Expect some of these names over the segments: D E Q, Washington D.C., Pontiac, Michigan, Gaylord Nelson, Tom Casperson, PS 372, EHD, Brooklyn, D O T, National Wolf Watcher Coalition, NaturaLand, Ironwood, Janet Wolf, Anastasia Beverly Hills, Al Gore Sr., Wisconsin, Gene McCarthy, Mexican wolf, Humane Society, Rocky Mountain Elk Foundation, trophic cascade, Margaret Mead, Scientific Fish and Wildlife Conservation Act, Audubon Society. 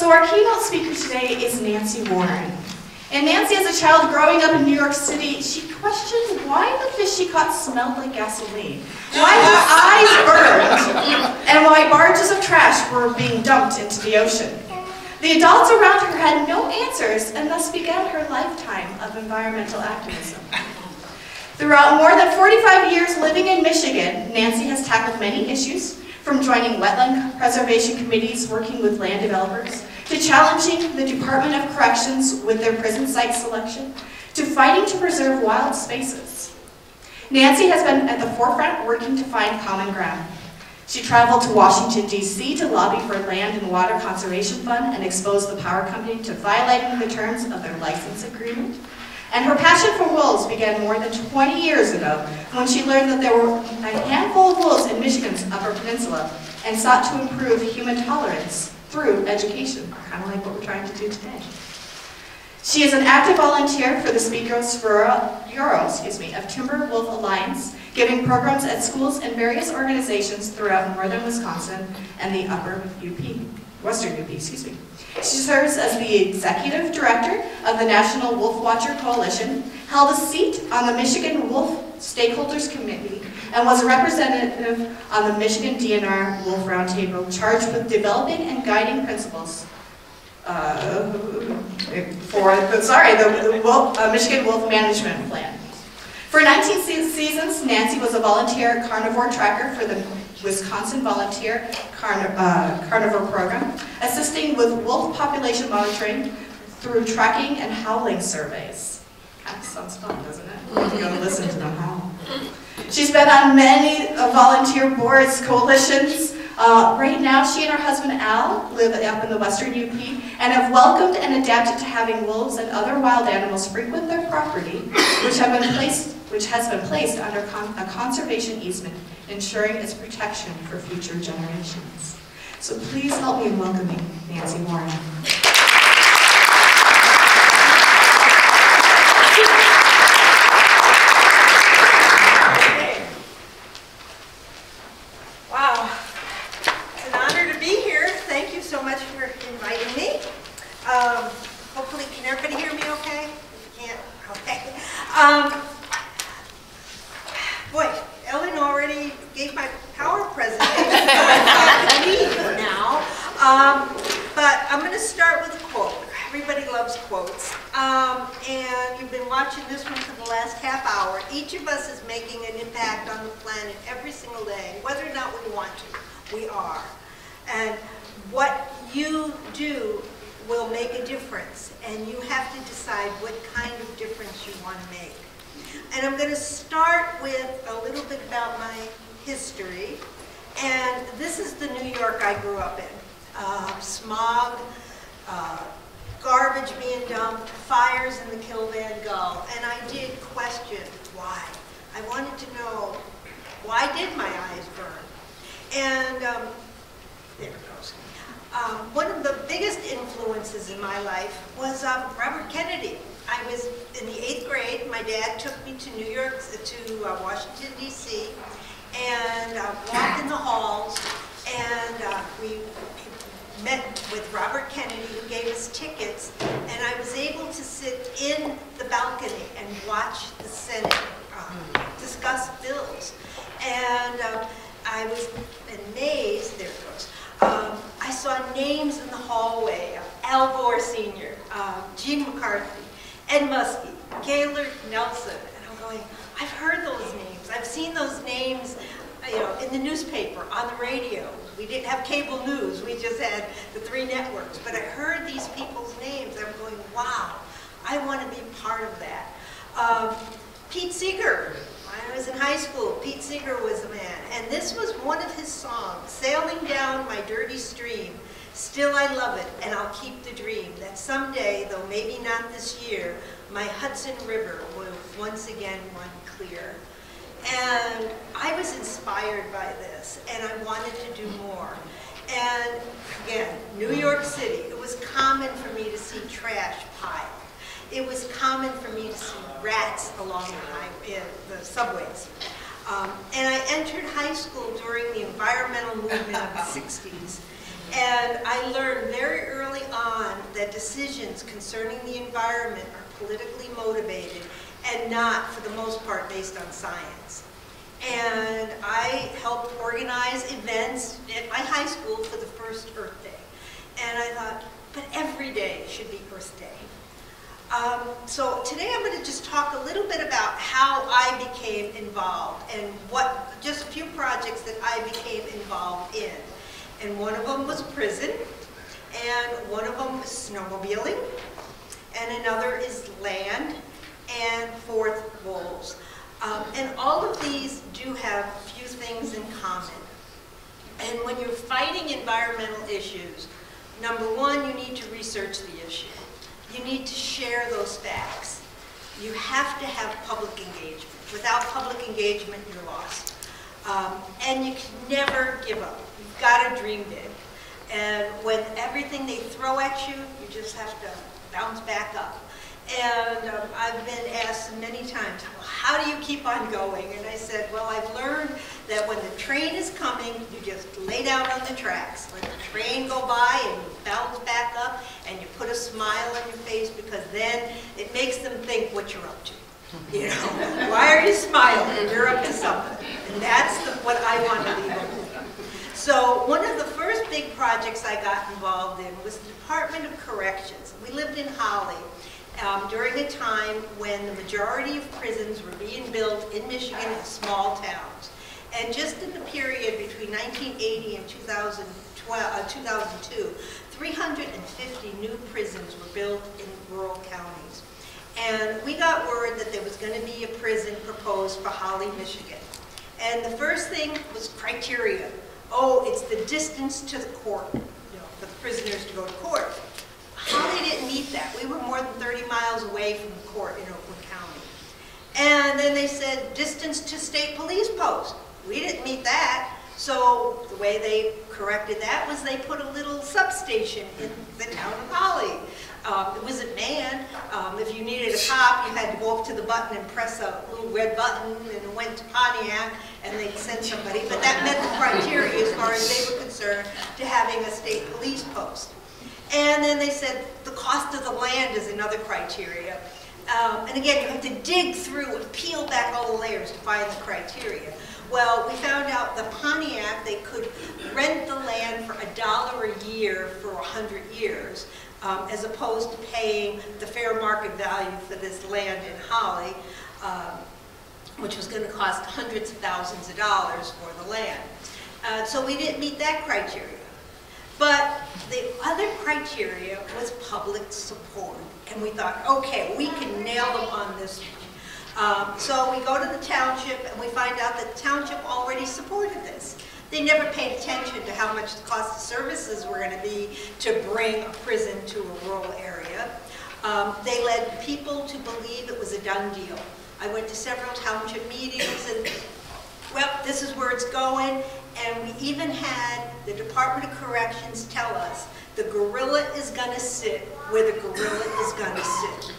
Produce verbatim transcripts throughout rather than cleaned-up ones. So our keynote speaker today is Nancy Warren. And Nancy, as a child growing up in New York City, she questioned why the fish she caught smelled like gasoline, why her eyes burned, and why barges of trash were being dumped into the ocean. The adults around her had no answers and thus began her lifetime of environmental activism. Throughout more than forty-five years living in Michigan, Nancy has tackled many issues, from joining wetland preservation committees working with land developers, to challenging the Department of Corrections with their prison site selection, to fighting to preserve wild spaces. Nancy has been at the forefront working to find common ground. She traveled to Washington, D C to lobby for Land and Water Conservation Fund and expose the power company to violating the terms of their license agreement. And her passion for wolves began more than twenty years ago when she learned that there were a handful of wolves in Michigan's Upper Peninsula and sought to improve human tolerance through education, kind of like what we're trying to do today. She is an active volunteer for the Speakers Bureau, excuse me, of Timber Wolf Alliance, giving programs at schools and various organizations throughout northern Wisconsin and the upper U P, western U P, excuse me. She serves as the executive director of the National Wolf Watcher Coalition, held a seat on the Michigan Wolf Stakeholders Committee, and was a representative on the Michigan D N R Wolf Roundtable, charged with developing and guiding principles uh, for sorry, the Wolf, uh, Michigan Wolf Management Plan. For nineteen seasons, Nancy was a volunteer carnivore tracker for the Wisconsin Volunteer Carni uh, Carnivore Program, assisting with wolf population monitoring through tracking and howling surveys. That sounds fun, doesn't it? We're going to listen to them howl. She's been on many uh, volunteer boards, coalitions. Uh, right now, she and her husband Al live up in the western U P and have welcomed and adapted to having wolves and other wild animals frequent their property, which have been placed which has been placed under con a conservation easement, ensuring its protection for future generations. So please help me in welcoming Nancy Warren. Okay. Wow, it's an honor to be here. Thank you so much for inviting me. Um, hopefully, can everybody hear me okay? If you can't, okay. Um, Boy, Ellen already gave my power presentation, so I'm going to leave now. Um, but I'm going to start with a quote. Everybody loves quotes. Um, and you've been watching this one for the last half hour. Each of us is making an impact on the planet every single day, whether or not we want to. We are. And what you do will make a difference. And you have to decide what kind of difference you want to make. And I'm going to start with a little bit about my history. And this is the New York I grew up in. Uh, smog, uh, garbage being dumped, fires in the Kilvan Gull. And I did question why. I wanted to know, why did my eyes burn? And um, there it goes. Um, one of the biggest influences in my life was um, Robert Kennedy. I was in the eighth grade. My dad took me to New York, to uh, Washington, D C, and uh, walked in the halls, and uh, we met with Robert Kennedy, who gave us tickets, and I was able to sit in the balcony and watch the Senate uh, discuss bills. And uh, I was amazed, there it goes, um, I saw names in the hallway of Al Gore Senior, uh, Gene McCarthy, Ed Muskie, Gaylord Nelson, and I'm going, I've heard those names. I've seen those names, you know, in the newspaper, on the radio. We didn't have cable news. We just had the three networks. But I heard these people's names. I'm going, wow, I want to be part of that. Um, Pete Seeger, when I was in high school, Pete Seeger was the man. And this was one of his songs, Sailing Down My Dirty Stream. Still I love it, and I'll keep the dream that someday, though maybe not this year, my Hudson River will once again run clear. And I was inspired by this, and I wanted to do more. And again, New York City, it was common for me to see trash piled. It was common for me to see rats along the, highway, the subways. Um, and I entered high school during the environmental movement of the sixties. And I learned very early on that decisions concerning the environment are politically motivated and not, for the most part, based on science. And I helped organize events at my high school for the first Earth Day. And I thought, but every day should be Earth Day. Um, so today I'm going to just talk a little bit about how I became involved and what, just a few projects that I became involved in. And one of them was prison, and one of them was snowmobiling, and another is land, and fourth, wolves. Um, and all of these do have a few things in common. And when you're fighting environmental issues, number one, you need to research the issue. You need to share those facts. You have to have public engagement. Without public engagement, you're lost. Um, and you can never give up. You've got to dream big. And when everything they throw at you, you just have to bounce back up. And um, I've been asked many times, well, how do you keep on going? And I said, well, I've learned that when the train is coming, you just lay down on the tracks. Let the train go by and you bounce back up and you put a smile on your face, because then it makes them think what you're up to. You know, why are you smiling? You're up to something. And that's the, what I want to leave them with. So one of the first big projects I got involved in was the Department of Corrections. We lived in Holly. Um, during a time when the majority of prisons were being built in Michigan in small towns. And just in the period between nineteen eighty and two thousand twelve, uh, two thousand two, three hundred fifty new prisons were built in rural counties. And we got word that there was going to be a prison proposed for Holly, Michigan. And the first thing was criteria. Oh, it's the distance to the court, you know, for the prisoners to go to court. Holly didn't meet that. We were more than thirty miles away from the court in Oakland County. And then they said distance to state police post. We didn't meet that. So the way they corrected that was they put a little substation in the town of Holly. Um, it wasn't manned. Um, if you needed a cop, you had to go up to the button and press a little red button, and it went to Pontiac, and they'd send somebody. But that met the criteria as far as they were concerned to having a state police post. And then they said the cost of the land is another criteria. Um, and again, you have to dig through and peel back all the layers to find the criteria. Well, we found out the Pontiac, they could rent the land for a dollar a year for one hundred years, um, as opposed to paying the fair market value for this land in Holly, um, which was going to cost hundreds of thousands of dollars for the land. Uh, so we didn't meet that criteria. But the other criteria was public support. And we thought, okay, we can nail them on this one. Um, so we go to the township and we find out that the township already supported this. They never paid attention to how much the cost of services were going to be to bring a prison to a rural area. Um, they led people to believe it was a done deal. I went to several township meetings and, well, this is where it's going. And we even had the Department of Corrections tell us the gorilla is going to sit where the gorilla is going to sit.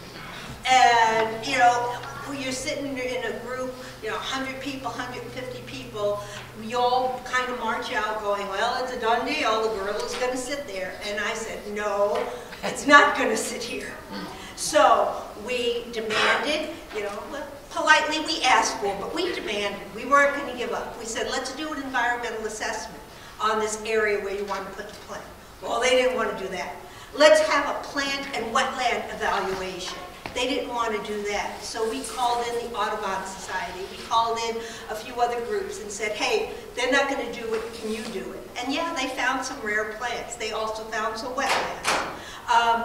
And, you know, you're sitting in a group, you know, one hundred people, one hundred fifty people, we all kind of march out going, well, it's a done deal, the gorilla's going to sit there. And I said, no, it's not going to sit here. So we demanded, you know, well, politely we asked for, but we demanded. We weren't going to give up. We said, let's do an environmental assessment on this area where you want to put the plant. Well, they didn't want to do that. Let's have a plant and wetland evaluation. They didn't want to do that. So we called in the Audubon Society. We called in a few other groups and said, hey, they're not going to do it. Can you do it? And yeah, they found some rare plants. They also found some wetlands. Um,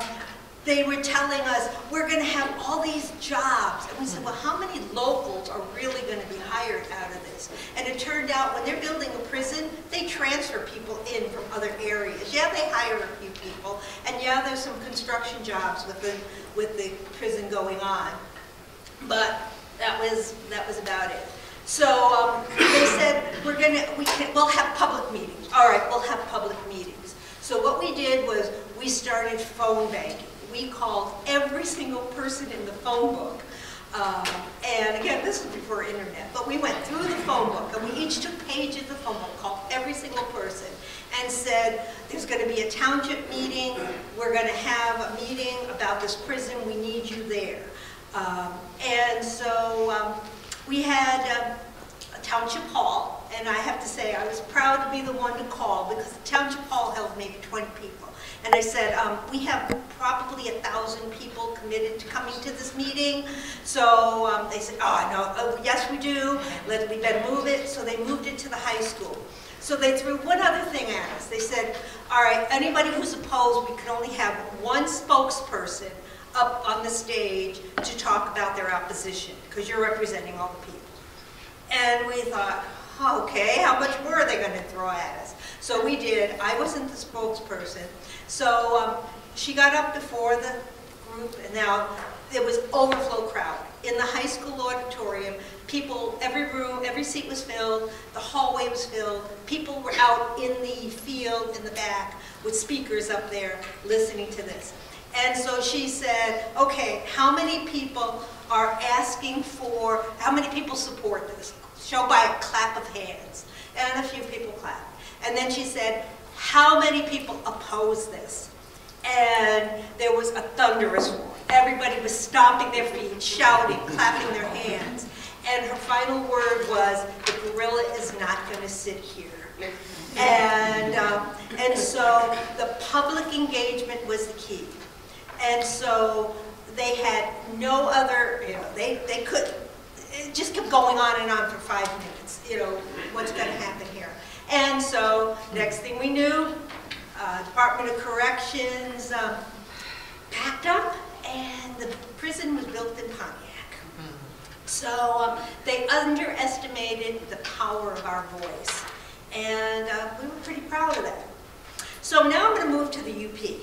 They were telling us, we're going to have all these jobs. And we said, well, how many locals are really going to be hired out of this? And it turned out when they're building a prison, they transfer people in from other areas. Yeah, they hire a few people. And yeah, there's some construction jobs with the, with the prison going on. But that was, that was about it. So um, they said, we're going to, we can, we'll have public meetings. All right, we'll have public meetings. So what we did was we started phone banking. We called every single person in the phone book. Um, and again, this was before internet, but we went through the phone book and we each took pages of the phone book, called every single person, and said, there's going to be a township meeting, we're going to have a meeting about this prison, we need you there. Um, and so um, we had uh, a township hall, and I have to say I was proud to be the one to call, because the township hall held maybe twenty people. And I said, um, we have probably a thousand people committed to coming to this meeting. So um, they said, oh, no, oh, yes we do, Let, we better move it. So they moved it to the high school. So they threw one other thing at us. They said, all right, anybody who's opposed, we can only have one spokesperson up on the stage to talk about their opposition, because you're representing all the people. And we thought, okay, how much more are they going to throw at us? So we did. I wasn't the spokesperson. So um, she got up before the group, and now there was overflow crowd. In the high school auditorium, people, every room, every seat was filled, the hallway was filled, people were out in the field in the back with speakers up there listening to this. And so she said, okay, how many people are asking for, how many people support this? Show by a clap of hands. And a few people clapped. And then she said, how many people oppose this? And there was a thunderous roar. Everybody was stomping their feet, shouting, clapping their hands. And her final word was, the gorilla is not going to sit here. And, um, and so the public engagement was the key. And so they had no other, you know, they, they could, it just kept going on and on for five minutes, you know, what's going to happen here. And so, next thing we knew, uh, Department of Corrections um, packed up, and the prison was built in Pontiac. So um, they underestimated the power of our voice, and uh, we were pretty proud of that. So now I'm going to move to the U P.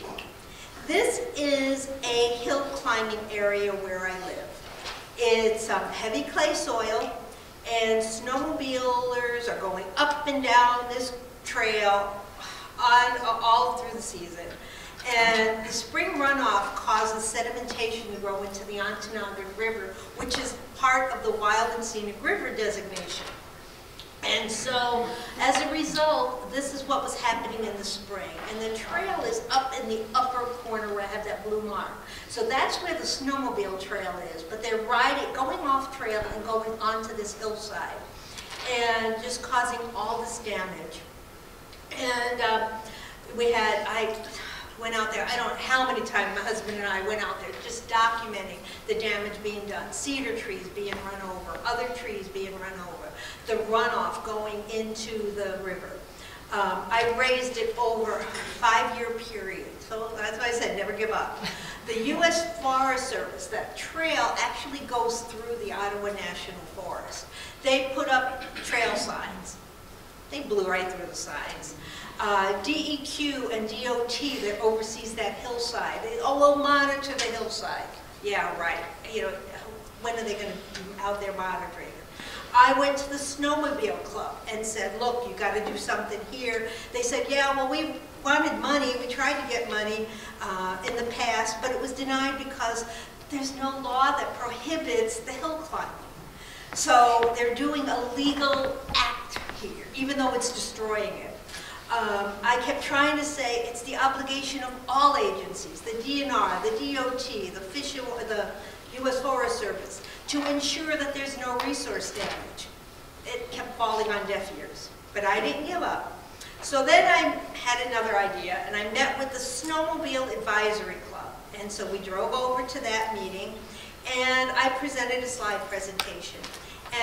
This is a hill climbing area where I live. It's um, heavy clay soil, and snowmobilers are going up and down this trail on, all through the season. And the spring runoff causes sedimentation to grow into the Ontonagon River, which is part of the Wild and Scenic River designation. And so, as a result, this is what was happening in the spring. And the trail is up in the upper corner where I have that blue mark. So that's where the snowmobile trail is. But they're riding, going off trail and going onto this hillside, and just causing all this damage. And um, we had, I went out there, I don't know how many times my husband and I went out there just documenting the damage being done. Cedar trees being run over, other trees being run over, the runoff going into the river. Um, I raised it over a five-year period. So that's why I said never give up. The U S Forest Service, that trail actually goes through the Ottawa National Forest. They put up trail signs. They blew right through the signs. Uh, D E Q and D O T that oversees that hillside. They, oh, we'll monitor the hillside. Yeah, right. You know, when are they going to be out there monitoring? I went to the snowmobile club and said, look, you got to do something here. They said, yeah, well, we wanted money. We tried to get money uh, in the past, but it was denied because there's no law that prohibits the hill climbing. So they're doing a legal act here, even though it's destroying it. Um, I kept trying to say it's the obligation of all agencies, the D N R, the D O T, the Fish, the U S Forest Service, to ensure that there's no resource damage. It kept falling on deaf ears, but I didn't give up. So then I had another idea, and I met with the Snowmobile Advisory Club. And so we drove over to that meeting, and I presented a slide presentation.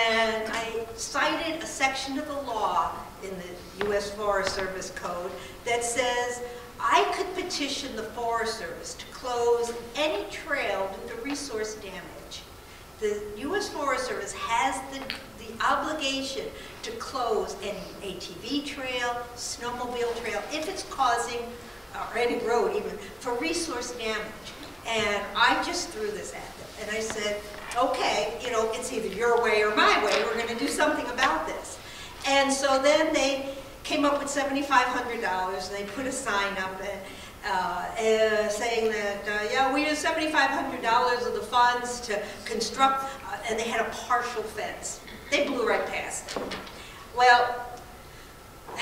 And I cited a section of the law in the U S Forest Service Code that says I could petition the Forest Service to close any trail due to resource damage. The U S Forest Service has the, the obligation to close any A T V trail, snowmobile trail, if it's causing, or any road even, for resource damage. And I just threw this at them. And I said, okay, you know, it's either your way or my way. We're going to do something about this. And so then they came up with seven thousand five hundred dollars, and they put a sign up and, Uh, uh, saying that, uh, yeah, we used seven thousand five hundred dollars of the funds to construct, uh, and they had a partial fence. They blew right past it. Well,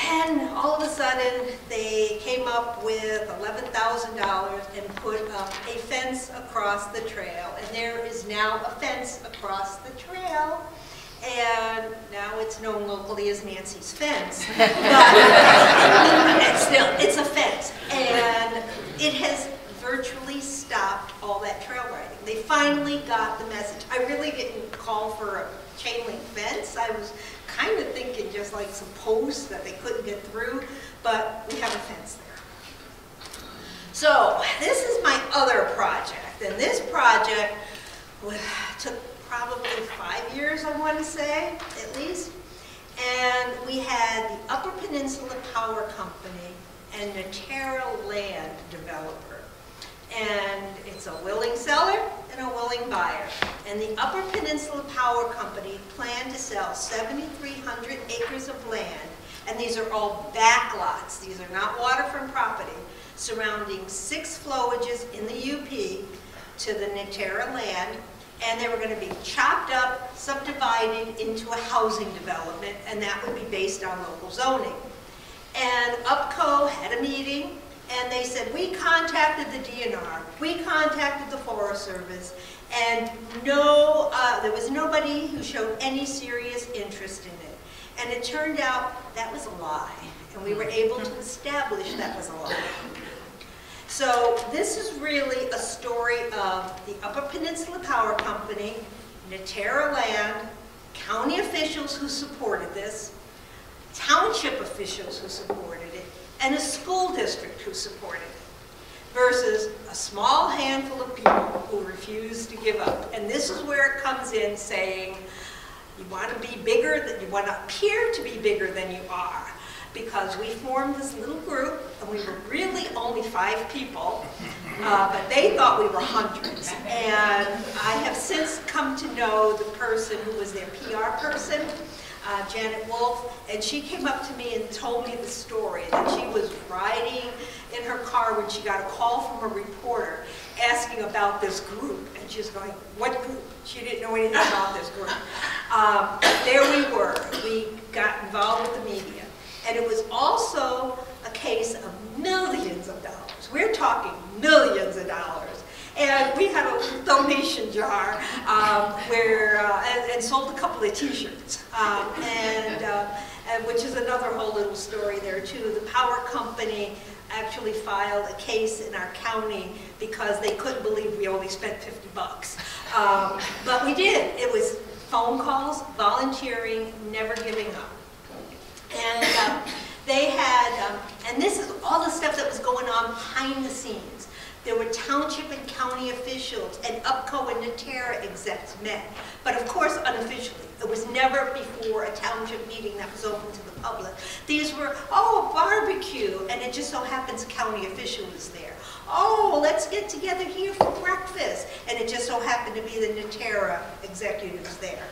And all of a sudden, they came up with eleven thousand dollars and put up a fence across the trail. And there is now a fence across the trail. And now it's known locally as Nancy's fence. But it's still, it's a fence. And it has virtually stopped all that trail riding. They finally got the message. I really didn't call for a chain link fence. I was kind of thinking just like some posts that they couldn't get through, but we have a fence there. So this is my other project, and this project took probably five years, I want to say, at least. And we had the Upper Peninsula Power Company and NaturaLand developer. And it's a willing seller and a willing buyer. And the Upper Peninsula Power Company planned to sell seven thousand three hundred acres of land, and these are all back lots, these are not waterfront property, surrounding six flowages in the U P to the Natera land, and they were going to be chopped up, subdivided into a housing development, and that would be based on local zoning. And UPCO had a meeting, and they said, we contacted the D N R, we contacted the Forest Service, and no, uh, there was nobody who showed any serious interest in it. And it turned out that was a lie, and we were able to establish that was a lie. So this is really a story of the Upper Peninsula Power Company, NaturaLand, county officials who supported this, township officials who supported it, and a school district who supported it, versus a small handful of people who refuse to give up. And this is where it comes in saying, you want to be bigger, that you want to appear to be bigger than you are. Because we formed this little group, and we were really only five people, uh, but they thought we were hundreds. And I have since come to know the person who was their P R person, Uh, Janet Wolf, and she came up to me and told me the story that she was riding in her car when she got a call from a reporter asking about this group, and she was going, what group? She didn't know anything about this group. Um, there we were. We got involved with the media, and it was also a case of millions of dollars. We're talking millions of dollars. And we had a donation jar um, where, uh, and, and sold a couple of T-shirts, um, and, uh, and which is another whole little story there too. The power company actually filed a case in our county because they couldn't believe we only spent fifty bucks, um, but we did. It was phone calls, volunteering, never giving up, and uh, they had. Um, and this is all the stuff that was going on behind the scenes. There were township and county officials, and UPCO and Natera execs met, but of course unofficially. It was never before a township meeting that was open to the public. These were, oh, a barbecue, and it just so happens a county official was there. Oh, let's get together here for breakfast, and it just so happened to be the Natera executives there.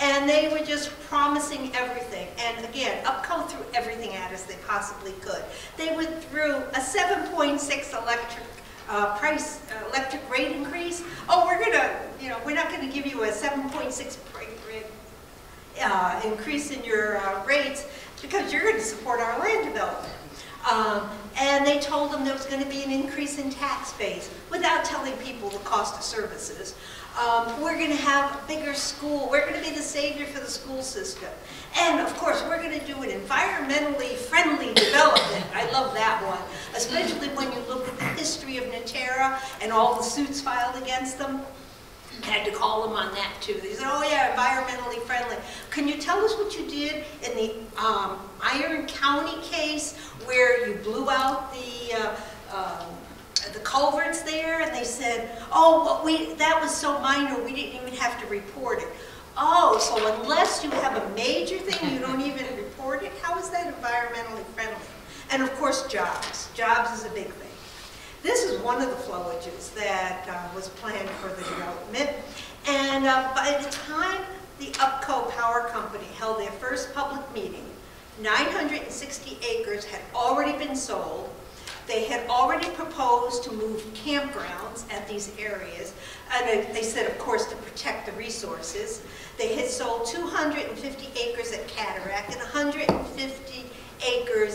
And they were just promising everything. And again, UPCO threw everything at us they possibly could. They went through a seven point six electric Uh, price uh, electric rate increase. Oh, we're gonna, you know, we're not gonna give you a seven point six uh, increase in your uh, rates because you're going to support our land development. Um, and they told them there was going to be an increase in tax base without telling people the cost of services. Um, we're going to have a bigger school. We're going to be the savior for the school system. And of course, we're going to do an environmentally friendly development. I love that one, especially when you look at the history of Natera and all the suits filed against them. I had to call them on that too. They said, oh yeah, environmentally friendly. Can you tell us what you did in the um, Iron County case where you blew out the uh, uh, the culverts there? And they said, oh, but we, that was so minor we didn't even have to report it. Oh, so unless you have a major thing, you don't even report it? How is that environmentally friendly? And of course jobs. Jobs is a big thing. This is one of the flowages that uh, was planned for the development. And uh, by the time the UPCO Power Company held their first public meeting, nine hundred sixty acres had already been sold. They had already proposed to move campgrounds at these areas. And they said, of course, to protect the resources. They had sold two hundred fifty acres at Cataract and one hundred fifty acres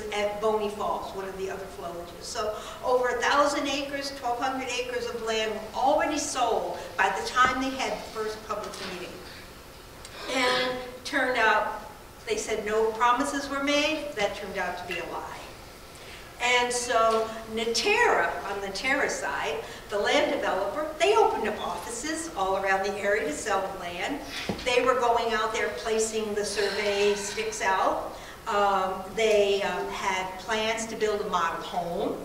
one of the other flowages. So over one thousand acres, twelve hundred acres of land were already sold by the time they had the first public meeting. And it turned out, they said no promises were made. That turned out to be a lie. And so Natera, on the Natera side, the land developer, they opened up offices all around the area to sell the land. They were going out there placing the survey sticks out. Um, they um, had plans to build a model home.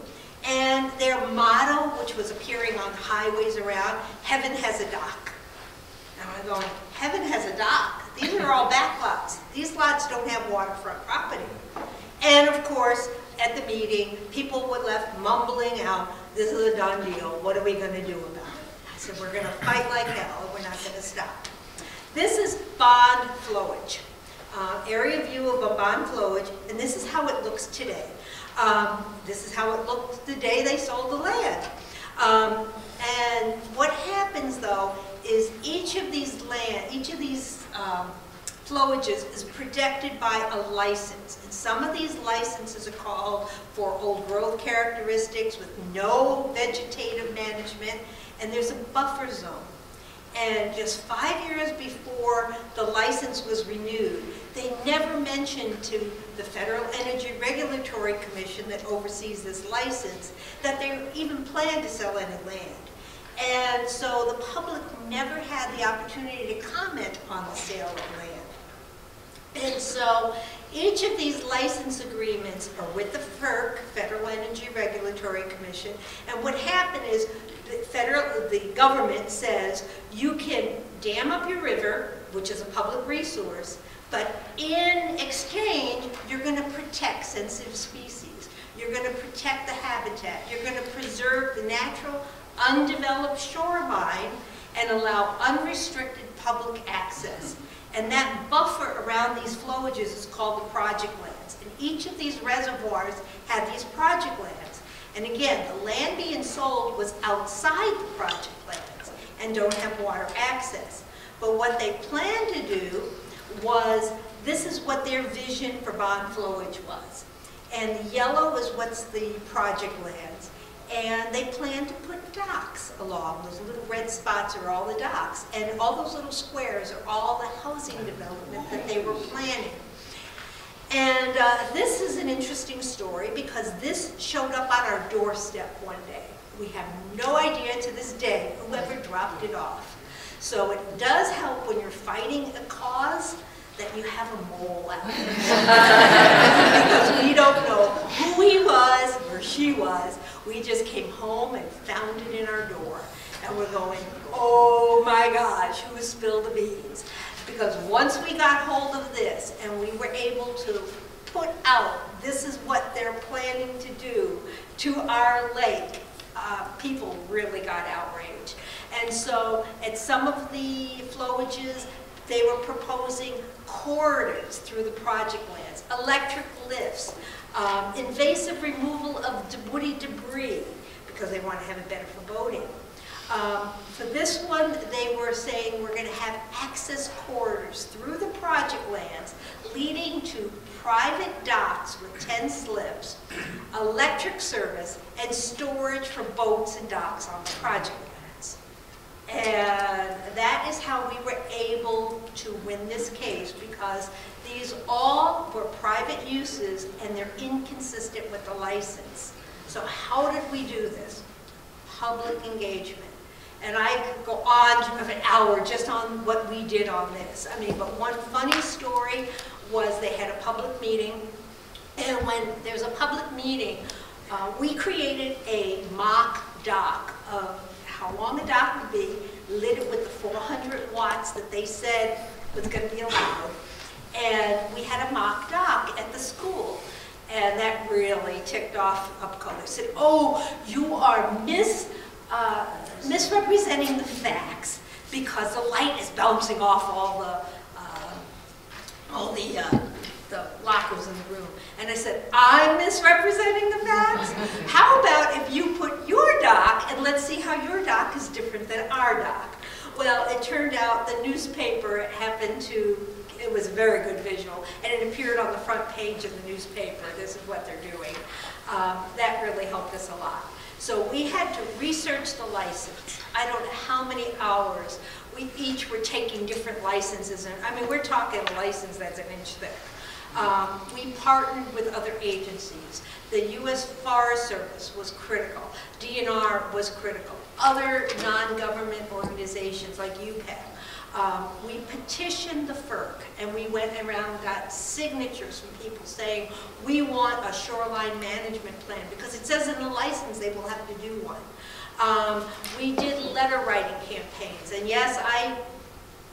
And their motto, which was appearing on the highways around, heaven has a dock. Now I'm going, heaven has a dock? These are all back lots. These lots don't have waterfront property. And of course, at the meeting, people were left mumbling out, this is a done deal, what are we going to do about it? I said, we're going to fight like hell, we're not going to stop. This is Bond flowage, uh, area view of a Bond flowage, and this is how it looks today. Um, this is how it looked the day they sold the land. Um, and what happens, though, is each of these land, each of these um, flowages is protected by a license. And some of these licenses are called for old growth characteristics with no vegetative management, and there's a buffer zone. And just five years before the license was renewed, they never mentioned to the Federal Energy Regulatory Commission that oversees this license that they even planned to sell any land. And so the public never had the opportunity to comment on the sale of land. And so each of these license agreements are with the FERC, Federal Energy Regulatory Commission, and what happened is the, federal, the government says you can dam up your river, which is a public resource, but in exchange you're going to protect sensitive species, you're going to protect the habitat, you're going to preserve the natural undeveloped shoreline and allow unrestricted public access. And that buffer around these flowages is called the project lands. And each of these reservoirs had these project lands. And again, the land being sold was outside the project lands and don't have water access. But what they planned to do was, this is what their vision for Bond flowage was. And the yellow is what's the project lands. And they planned to put docks along. Those little red spots are all the docks. And all those little squares are all the housing development that they were planning. And uh, this is an interesting story because this showed up on our doorstep one day. We have no idea to this day whoever dropped it off. So it does help when you're fighting a cause that you have a mole out there. Because we don't know who he was or she was. We just came home and found it in our door. And we're going, oh my gosh, who spilled the beans? Because once we got hold of this and we were able to put out, this is what they're planning to do to our lake, uh, people really got outraged. And so at some of the flowages, they were proposing corridors through the project lands, electric lifts, um, invasive removal of de woody debris, because they want to have a better foreboding. Um, for this one, they were saying we're going to have access corridors through the project lands leading to private docks with ten slips, electric service, and storage for boats and docks on the project lands. And that is how we were able to win this case, because these all were private uses and they're inconsistent with the license. So how did we do this? Public engagement. And I could go on for an hour just on what we did on this. I mean, but one funny story was they had a public meeting, and when there's a public meeting, uh, we created a mock doc of how long a dock would be, lit it with the four hundred watts that they said was going to be allowed. And we had a mock dock at the school. And that really ticked off UPCO. They said, oh, you are mis, uh, misrepresenting the facts because the light is bouncing off all the, uh, all the, uh, the lockers in the room. And I said, I'm misrepresenting the facts? How about if you put your dock and let's see how your dock is different than our dock? Well, it turned out the newspaper happened to it was a very good visual, and it appeared on the front page of the newspaper. This is what they're doing. Um, that really helped us a lot. So we had to research the license. I don't know how many hours. We each were taking different licenses. And, I mean, we're talking a license that's an inch thick. Um, we partnered with other agencies. The U S Forest Service was critical. D N R was critical. Other non-government organizations like U P A C. Um, we petitioned the FERC, and we went around and got signatures from people saying, we want a shoreline management plan, because it says in the license they will have to do one. Um, we did letter writing campaigns, and yes, I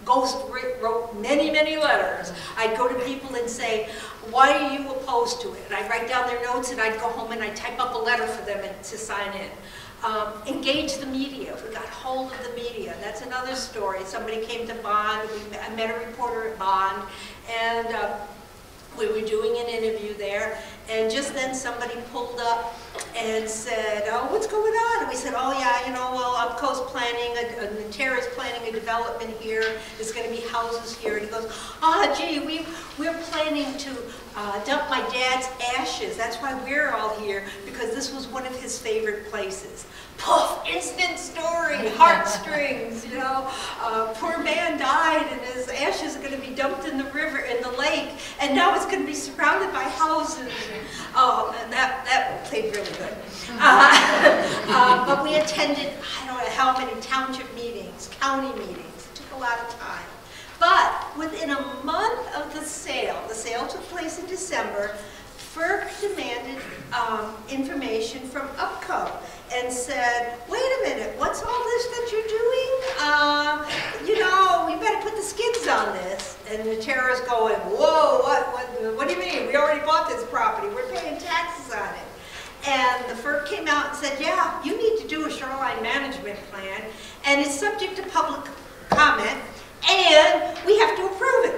ghost wrote many, many letters. I'd go to people and say, why are you opposed to it? And I'd write down their notes, and I'd go home and I'd type up a letter for them to sign in. Um, engage the media. We got hold of the media. That's another story. Somebody came to Bond. We met, I met a reporter at Bond, and uh, we were doing an interview there. And just then somebody pulled up and said, oh, what's going on? And we said, oh, yeah, you know, well, Up Coast planning, a, a Natera is planning a development here. There's going to be houses here. And he goes, ah, oh, gee, we, we're planning to uh, dump my dad's ashes. That's why we're all here, because this was one of his favorite places. Poof, instant story, heartstrings, you know. Uh, poor man died, and his ashes are going to be dumped in the river, in the lake, and now it's going to be surrounded by houses. Oh, and that, that played really good. Uh, uh, but we attended, I don't know how many township meetings, county meetings. It took a lot of time. But within a month of the sale, the sale took place in December, FERC demanded um, information from UPCO and said, wait a minute, what's all this that you're doing? Uh, you know, we better put the skids on this. And Natera's going, whoa, what, what, what do you mean? We already bought this property. We're paying taxes on it. And the FERC came out and said, yeah, you need to do a shoreline management plan, and it's subject to public comment, and we have to approve it.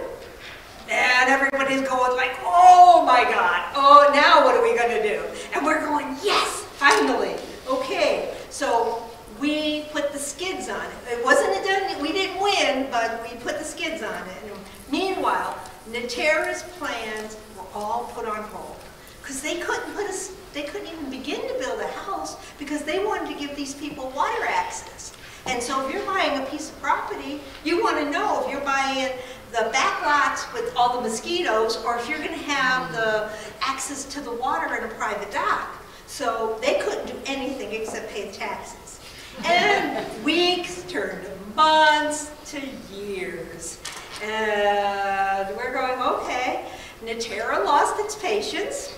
And everybody's going like, oh my God, oh, now what are we gonna do? And we're going, yes, finally, okay. So we put the skids on it. It wasn't a done, we didn't win, but we put the skids on it. And meanwhile, Natera's plans were all put on hold, because they couldn't put a, they couldn't even begin to build a house because they wanted to give these people water access. And so if you're buying a piece of property, you want to know if you're buying the back lots with all the mosquitoes, or if you're going to have the access to the water in a private dock. So they couldn't do anything except pay taxes. And weeks turned to months to years. And we're going, okay, Natera lost its patience,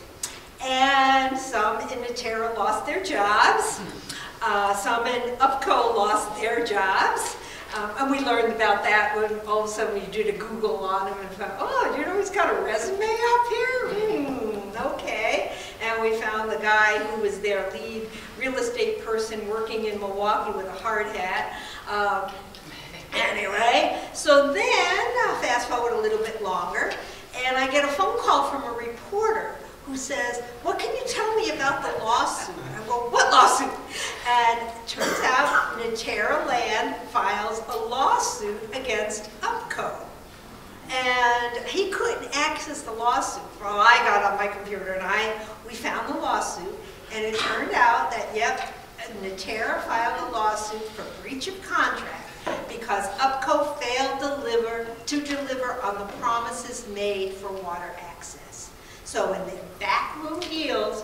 and some in Natera lost their jobs. Uh, some in UPCO lost their jobs. Um, and we learned about that when all of a sudden we did a Google on him and found, oh, you know, he's got a resume up here? Hmm, okay. And we found the guy who was their lead real estate person working in Milwaukee with a hard hat. Um, anyway, so then, uh, fast forward a little bit longer, and I get a phone call from a reporter who says, what can you tell me about the lawsuit? I go, what lawsuit? And it turns out NaturaLand files a lawsuit against UPCO. And he couldn't access the lawsuit. Well, I got on my computer and I we found the lawsuit, and it turned out that, yep, Natera filed a lawsuit for breach of contract because UPCO failed deliver, to deliver on the promises made for water access. So in the backroom deals,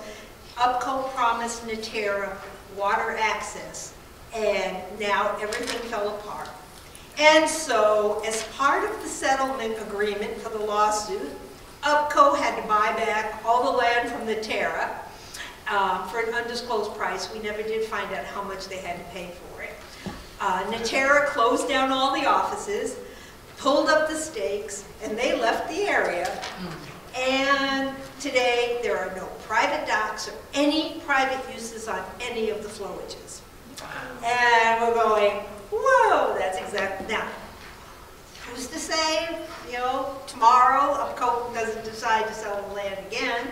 UPCO promised Natera water access, and now everything fell apart. And so, as part of the settlement agreement for the lawsuit, UPCO had to buy back all the land from Natera uh, for an undisclosed price. We never did find out how much they had to pay for it. Uh, Natera closed down all the offices, pulled up the stakes, and they left the area. And today, there are no private docks or any private uses on any of the flowages. And we're going, whoa, that's exactly, now, who's to say, you know, tomorrow UPCO doesn't decide to sell the land again,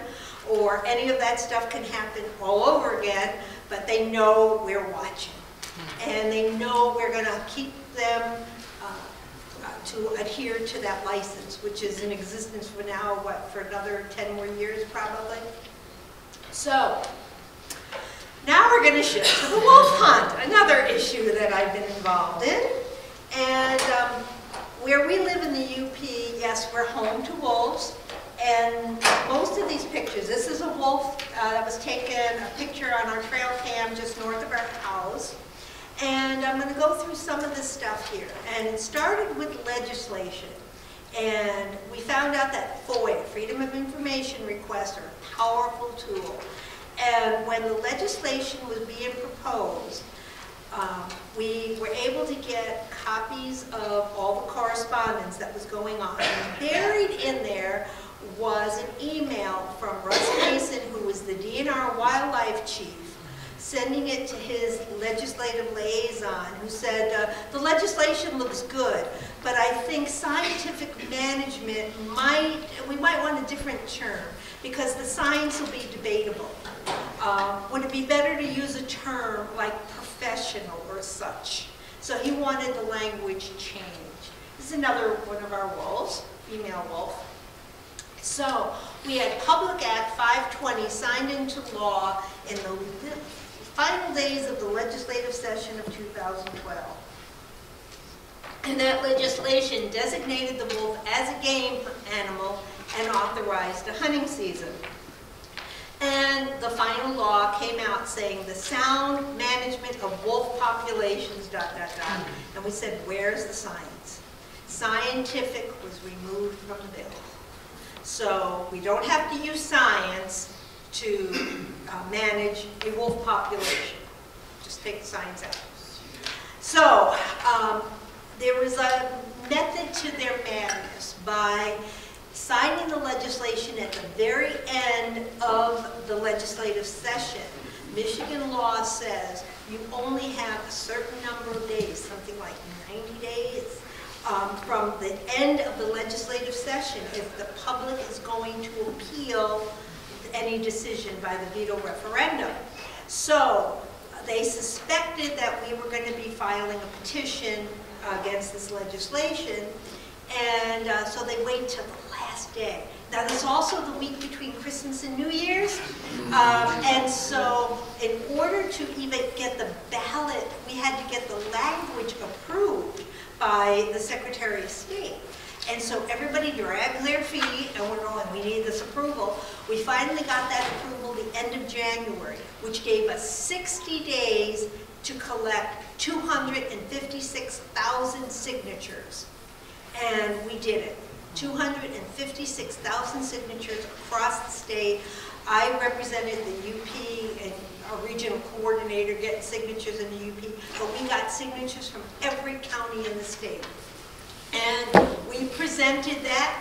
or any of that stuff can happen all over again, but they know we're watching. And they know we're going to keep them uh, to adhere to that license, which is in existence for now, what, for another ten more years probably. So now we're going to shift to the wolf hunt, another issue that I've been involved in. And um, where we live in the U P, yes, we're home to wolves. And most of these pictures, this is a wolf uh, that was taken, a picture on our trail cam just north of our house. And I'm going to go through some of this stuff here. And it started with legislation. And we found out that FOIA, Freedom of Information Requests, are a powerful tool. And when the legislation was being proposed, um, we were able to get copies of all the correspondence that was going on. And buried in there was an email from Russ Mason, who was the D N R wildlife chief, sending it to his legislative liaison, who said, uh, the legislation looks good, but I think scientific management might, we might want a different term, because the science will be debatable. Um, would it be better to use a term like professional or such? So he wanted the language changed. This is another one of our wolves, female wolf. So we had Public Act five twenty signed into law in the final days of the legislative session of two thousand twelve. And that legislation designated the wolf as a game animal and authorized a hunting season. And the final law came out saying the sound management of wolf populations, dot, dot, dot. And we said, where's the science? Scientific was removed from the bill. So we don't have to use science to uh, manage a wolf population. Just take the science out. So um, there was a method to their madness by signing the legislation at the very end of the legislative session. Michigan law says you only have a certain number of days, something like ninety days, Um, from the end of the legislative session if the public is going to appeal any decision by the veto referendum. So they suspected that we were going to be filing a petition uh, against this legislation, and uh, so they wait till the last day. Now that's also the week between Christmas and New Year's, um, and so in order to even get the ballot, we had to get the language approved by the Secretary of State. And so everybody dragged their feet, and we're going, we need this approval. We finally got that approval the end of January, which gave us sixty days to collect two hundred fifty-six thousand signatures. And we did it. two hundred fifty-six thousand signatures across the state. I represented the U P and our regional coordinator getting signatures in the U P, but we got signatures from every county in the state. And we presented that,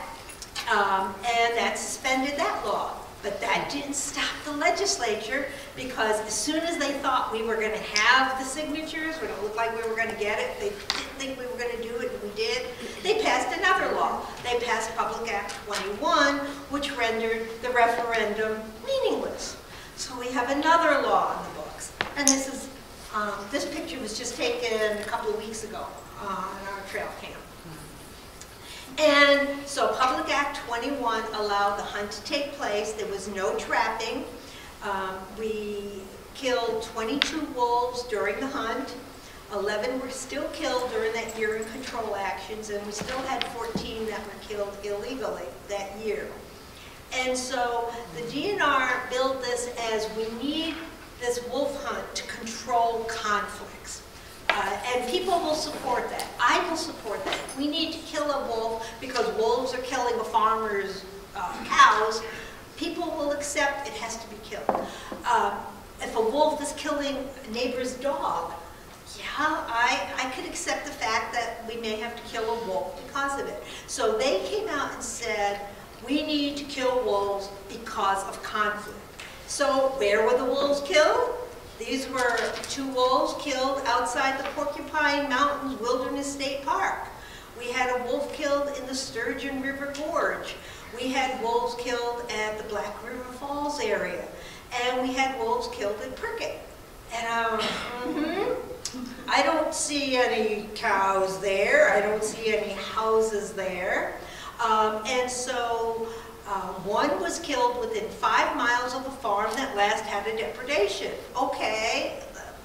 um, and that suspended that law. But that didn't stop the legislature, because as soon as they thought we were going to have the signatures, when it looked like we were going to get it, they didn't think we were going to do it, and we did, they passed another law. They passed Public Act twenty-one, which rendered the referendum meaningless. So we have another law in the books, and this is um, this picture was just taken a couple of weeks ago uh, on our trail cam. And so Public Act twenty-one allowed the hunt to take place. There was no trapping. Um, we killed twenty-two wolves during the hunt. eleven were still killed during that year in control actions, and we still had fourteen that were killed illegally that year. And so the D N R billed this as, we need this wolf hunt to control conflicts. Uh, and people will support that. I will support that. We need to kill a wolf because wolves are killing a farmer's uh, cows. People will accept it has to be killed. Uh, if a wolf is killing a neighbor's dog, yeah, I, I could accept the fact that we may have to kill a wolf because of it. So they came out and said, we need to kill wolves because of conflict. So where were the wolves killed? These were two wolves killed outside the Porcupine Mountains Wilderness State Park. We had a wolf killed in the Sturgeon River Gorge. We had wolves killed at the Black River Falls area. And we had wolves killed at Prickett. And um, mm-hmm. I don't see any cows there. I don't see any houses there. Um, and so uh, one was killed within five miles of a farm that last had a depredation. Okay,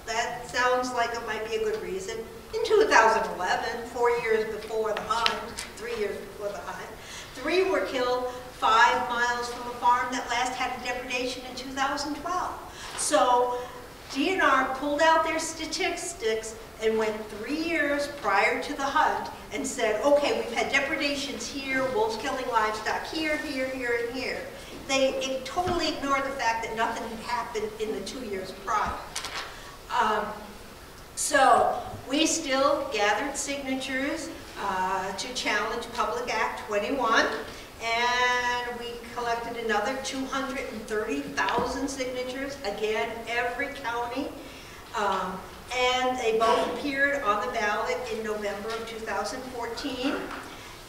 that sounds like it might be a good reason. In two thousand eleven, four years before the hunt, three years before the hunt, three were killed five miles from a farm that last had a depredation in two thousand twelve. So D N R pulled out their statistics and went three years prior to the hunt and said, okay, we've had depredations here, wolves killing livestock here, here, here, and here. They totally ignored the fact that nothing had happened in the two years prior. Um, so we still gathered signatures uh, to challenge Public Act twenty-one, and we collected another two hundred thirty thousand signatures, again, every county, um, and they both appeared on the ballot in November of two thousand fourteen.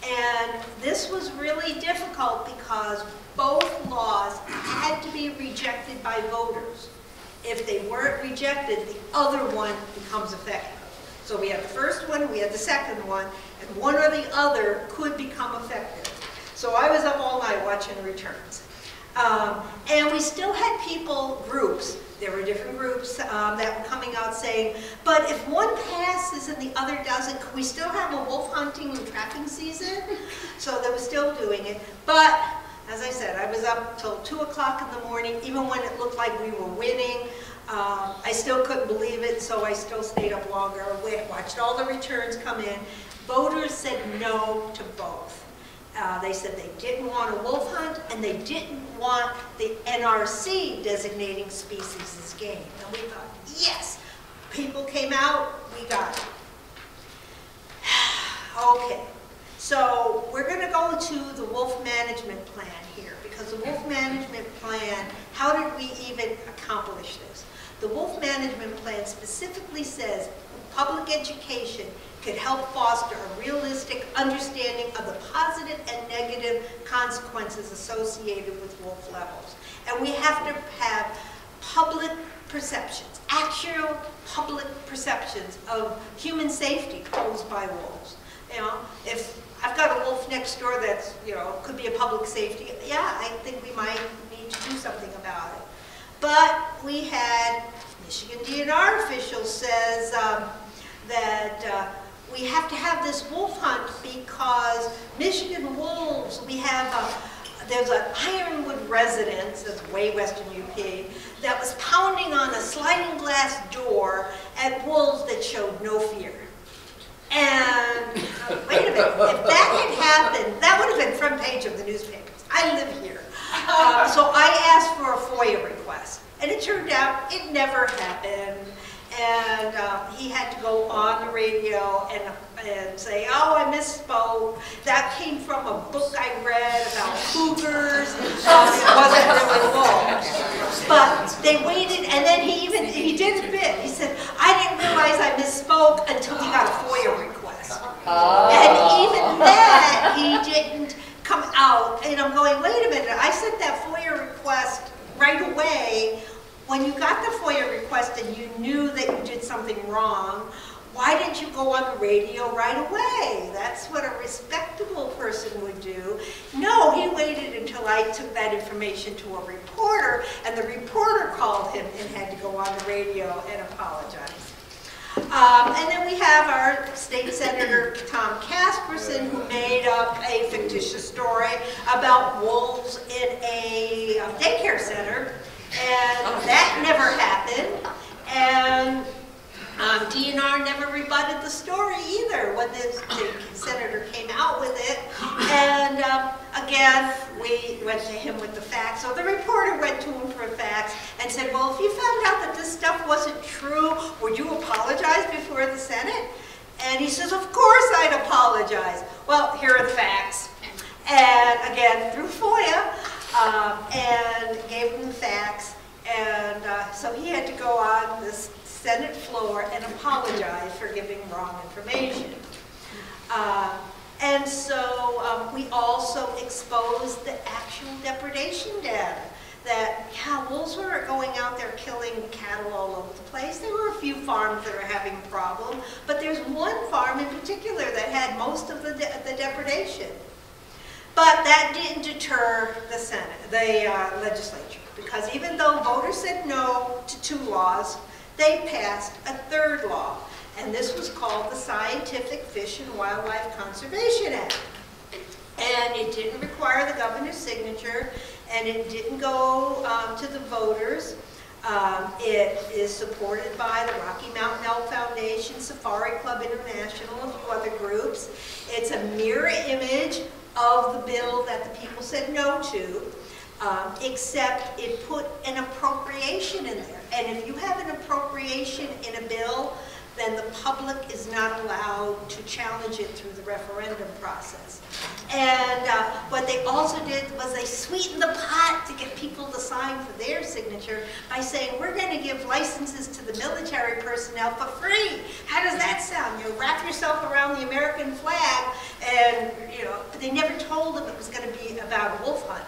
And this was really difficult because both laws had to be rejected by voters. If they weren't rejected, the other one becomes effective. So we had the first one, we had the second one, and one or the other could become effective. So I was up all night watching returns. Um, and we still had people, groups, there were different groups um, that were coming out saying, but if one passes and the other doesn't, could we still have a wolf hunting and trapping season? So they were still doing it. But as I said, I was up till two o'clock in the morning, even when it looked like we were winning. Um, I still couldn't believe it, so I still stayed up longer, watched all the returns come in. Voters said no to both. Uh, they said they didn't want a wolf hunt, and they didn't want the N R C designating species as game. And we thought, yes, people came out, we got it. Okay. So we're going to go to the Wolf Management Plan here, because the Wolf Management Plan, how did we even accomplish this? The Wolf Management Plan specifically says public education could help foster a realistic understanding of the positive and negative consequences associated with wolf levels. And we have to have public perceptions, actual public perceptions of human safety posed by wolves. You know, if I've got a wolf next door that's, you know, could be a public safety, yeah, I think we might need to do something about it. But we had Michigan D N R official says um, that uh, we have to have this wolf hunt because Michigan wolves, we have a, there's an Ironwood residence, that's way western U P, that was pounding on a sliding glass door at wolves that showed no fear. And uh, wait a minute, if that had happened, that would have been front page of the newspapers. I live here. Uh, so I asked for a FOIA request. And it turned out it never happened. And uh, he had to go on the radio and, and say, oh, I misspoke. That came from a book I read about cougars. Um, it wasn't really wolves. But they waited, and then he even, he did admit. He said, I didn't realize I misspoke until we got a FOIA request. Oh. And even then, he didn't come out. And I'm going, wait a minute, I sent that FOIA request right away. When you got the FOIA request and you knew that you did something wrong, why didn't you go on the radio right away? That's what a respectable person would do. No, he waited until I took that information to a reporter, and the reporter called him and had to go on the radio and apologize. Um, and then we have our state senator, Tom Casperson, who made up a fictitious story about wolves in a daycare center. And that never happened, and um, D N R never rebutted the story either when this, the senator came out with it. And um, again, we went to him with the facts. So the reporter went to him for facts and said, well, if you found out that this stuff wasn't true, would you apologize before the Senate? And he says, of course I'd apologize. Well, here are the facts. And again, through FOIA, Um, and gave him the facts, and uh, so he had to go on the Senate floor and apologize for giving wrong information. Uh, and so um, we also exposed the actual depredation data, that, yeah, wolves were going out out there killing cattle all over the place. There were a few farms that are having a problem, but there's one farm in particular that had most of the, de the depredation. But that didn't deter the Senate, the uh, legislature, because even though voters said no to two laws, they passed a third law, and this was called the Scientific Fish and Wildlife Conservation Act. And it didn't require the governor's signature, and it didn't go um, to the voters. Um, it is supported by the Rocky Mountain Elk Foundation, Safari Club International, and a few other groups. It's a mirror image of the bill that the people said no to, um, except it put an appropriation in there. And if you have an appropriation in a bill, then the public is not allowed to challenge it through the referendum process. And uh, what they also did was they sweetened the pot to get people to sign for their signature by saying, we're going to give licenses to the military personnel for free. How does that sound? You wrap yourself around the American flag, and you know, but they never told them it was going to be about a wolf hunt.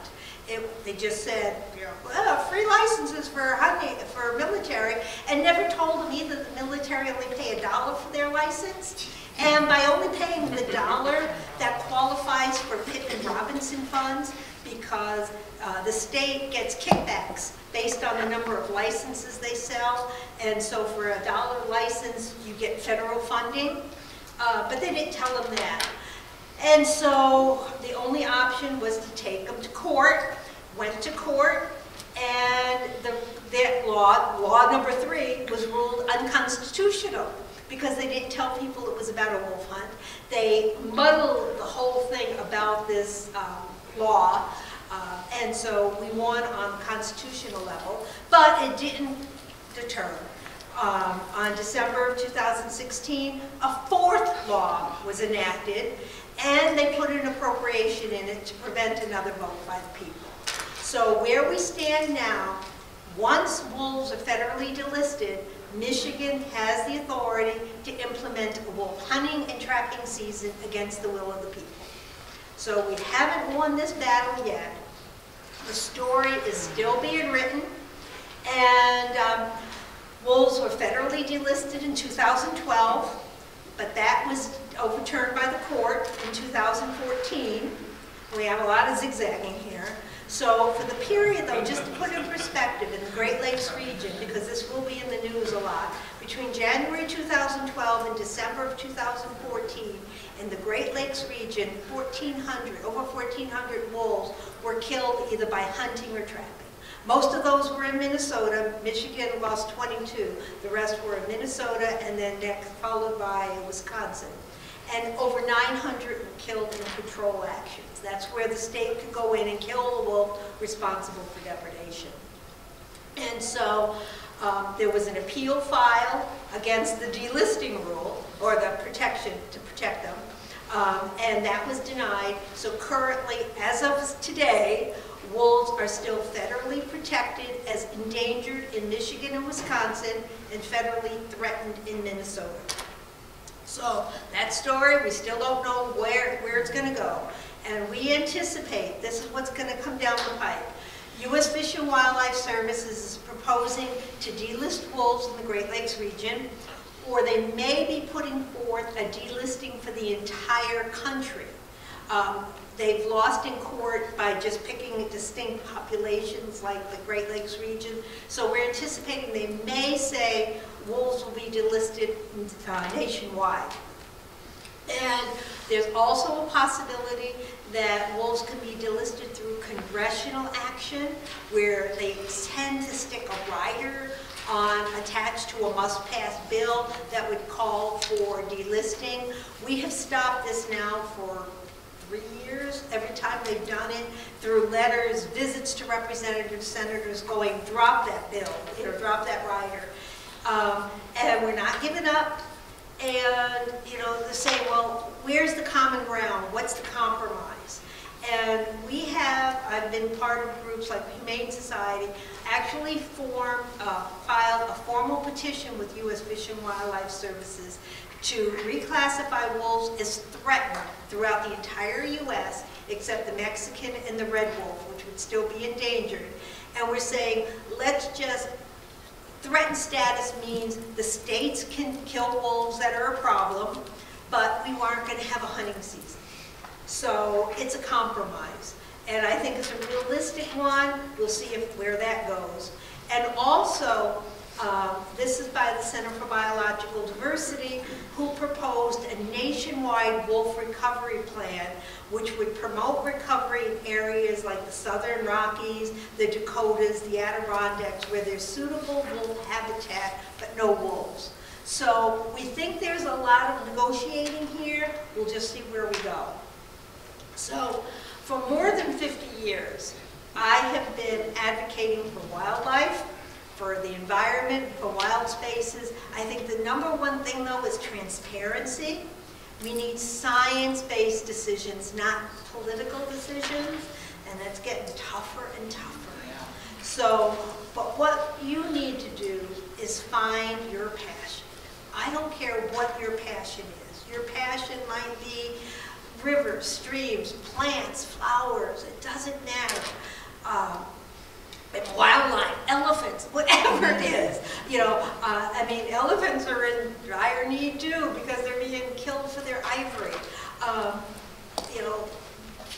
It, they just said, you know, well, free licenses for hunting for military, and never told them either the military only pay a dollar for their license, and by only paying the dollar, that qualifies for Pitt and Robinson funds, because uh, the state gets kickbacks based on the number of licenses they sell, and so for a dollar license, you get federal funding, uh, but they didn't tell them that. And so the only option was to take them to court, went to court, and the, that law, law number three, was ruled unconstitutional because they didn't tell people it was about a wolf hunt. They muddled the whole thing about this um, law, uh, and so we won on the constitutional level, but it didn't deter. Um, on December of two thousand sixteen, a fourth law was enacted, and they put an appropriation in it to prevent another vote by the people. So where we stand now, once wolves are federally delisted, Michigan has the authority to implement a wolf hunting and tracking season against the will of the people. So we haven't won this battle yet. The story is still being written, and um, wolves were federally delisted in two thousand twelve. But that was overturned by the court in two thousand fourteen. We have a lot of zigzagging here. So for the period, though, just to put in perspective, in the Great Lakes region, because this will be in the news a lot, between January two thousand twelve and December of two thousand fourteen, in the Great Lakes region, fourteen hundred, over fourteen hundred wolves were killed either by hunting or trapping. Most of those were in Minnesota. Michigan lost twenty-two. The rest were in Minnesota, and then next followed by Wisconsin. And over nine hundred were killed in control actions. That's where the state could go in and kill the wolf responsible for depredation. And so um, there was an appeal filed against the delisting rule, or the protection to protect them, um, and that was denied. So currently, as of today, wolves are still federally protected as endangered in Michigan and Wisconsin, and federally threatened in Minnesota. So that story, we still don't know where, where it's going to go. And we anticipate this is what's going to come down the pipe. U S Fish and Wildlife Services is proposing to delist wolves in the Great Lakes region, or they may be putting forth a delisting for the entire country. Um, They've lost in court by just picking distinct populations like the Great Lakes region. So we're anticipating they may say wolves will be delisted uh, nationwide. And there's also a possibility that wolves can be delisted through congressional action, where they tend to stick a rider on attached to a must-pass bill that would call for delisting. We have stopped this now for years. Every time they've done it, through letters, visits to representatives, senators, going, drop that bill, you know, drop that rider. Um, and we're not giving up. And, you know, they're saying, well, where's the common ground? What's the compromise? And we have, I've been part of groups like the Humane Society, actually form, uh, filed a formal petition with U S Fish and Wildlife Services to reclassify wolves as threatened throughout the entire U S, except the Mexican and the red wolf, which would still be endangered. And we're saying, let's just Threatened status means the states can kill wolves that are a problem, but we aren't going to have a hunting season. So it's a compromise. And I think it's a realistic one. We'll see if, where that goes. And also, uh, this is by the Center for Biological Diversity, who proposed a nationwide wolf recovery plan, which would promote recovery in areas like the Southern Rockies, the Dakotas, the Adirondacks, where there's suitable wolf habitat, but no wolves. So we think there's a lot of negotiating here. We'll just see where we go. So for more than fifty years, I have been advocating for wildlife, for the environment, for wild spaces. I think the number one thing, though, is transparency. We need science-based decisions, not political decisions, and that's getting tougher and tougher. So, but what you need to do is find your passion. I don't care what your passion is. Your passion might be rivers, streams, plants, flowers, it doesn't matter. Um, wildlife, elephants, whatever it is. You know, uh, I mean, elephants are in dire need too because they're being killed for their ivory. Um, you know,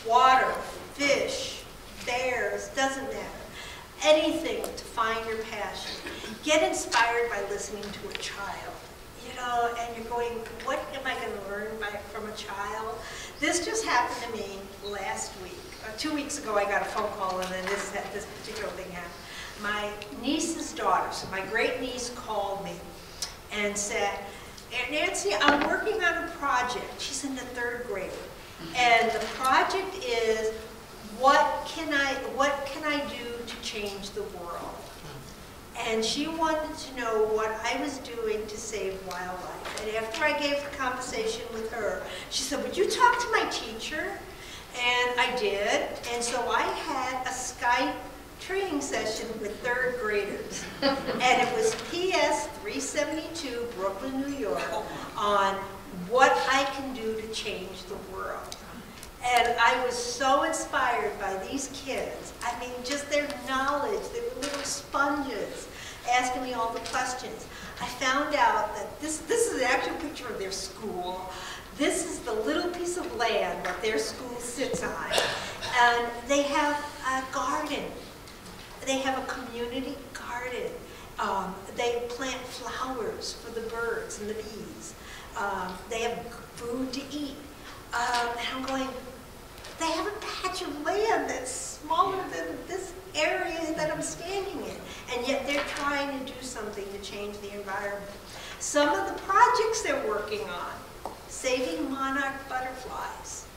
water, fish, bears, doesn't matter. Anything to find your passion. Get inspired by listening to a child. You know, and you're going, what am I going to learn by, from a child? This just happened to me last week. Uh, two weeks ago, I got a phone call, and then this, this particular thing happened. My niece's daughter, so my great niece, called me and said, Nancy, I'm working on a project. She's in the third grade. And the project is, what can I, what can I do to change the world? And she wanted to know what I was doing to save wildlife. And after I gave the conversation with her, she said, would you talk to my teacher? And I did. And so I had a Skype training session with third graders. And it was P S three seventy-two, Brooklyn, New York, on what I can do to change the world. And I was so inspired by these kids. I mean, just their knowledge. They were little sponges asking me all the questions. I found out that this, this is an actual picture of their school. This is the little piece of land that their school sits on. And they have a garden. They have a community garden. Um, they plant flowers for the birds and the bees. Um, they have food to eat. Um, and I'm going, they have a patch of land that's smaller than this area that I'm standing in. And yet they're trying to do something to change the environment. Some of the projects they're working on, saving monarch butterflies.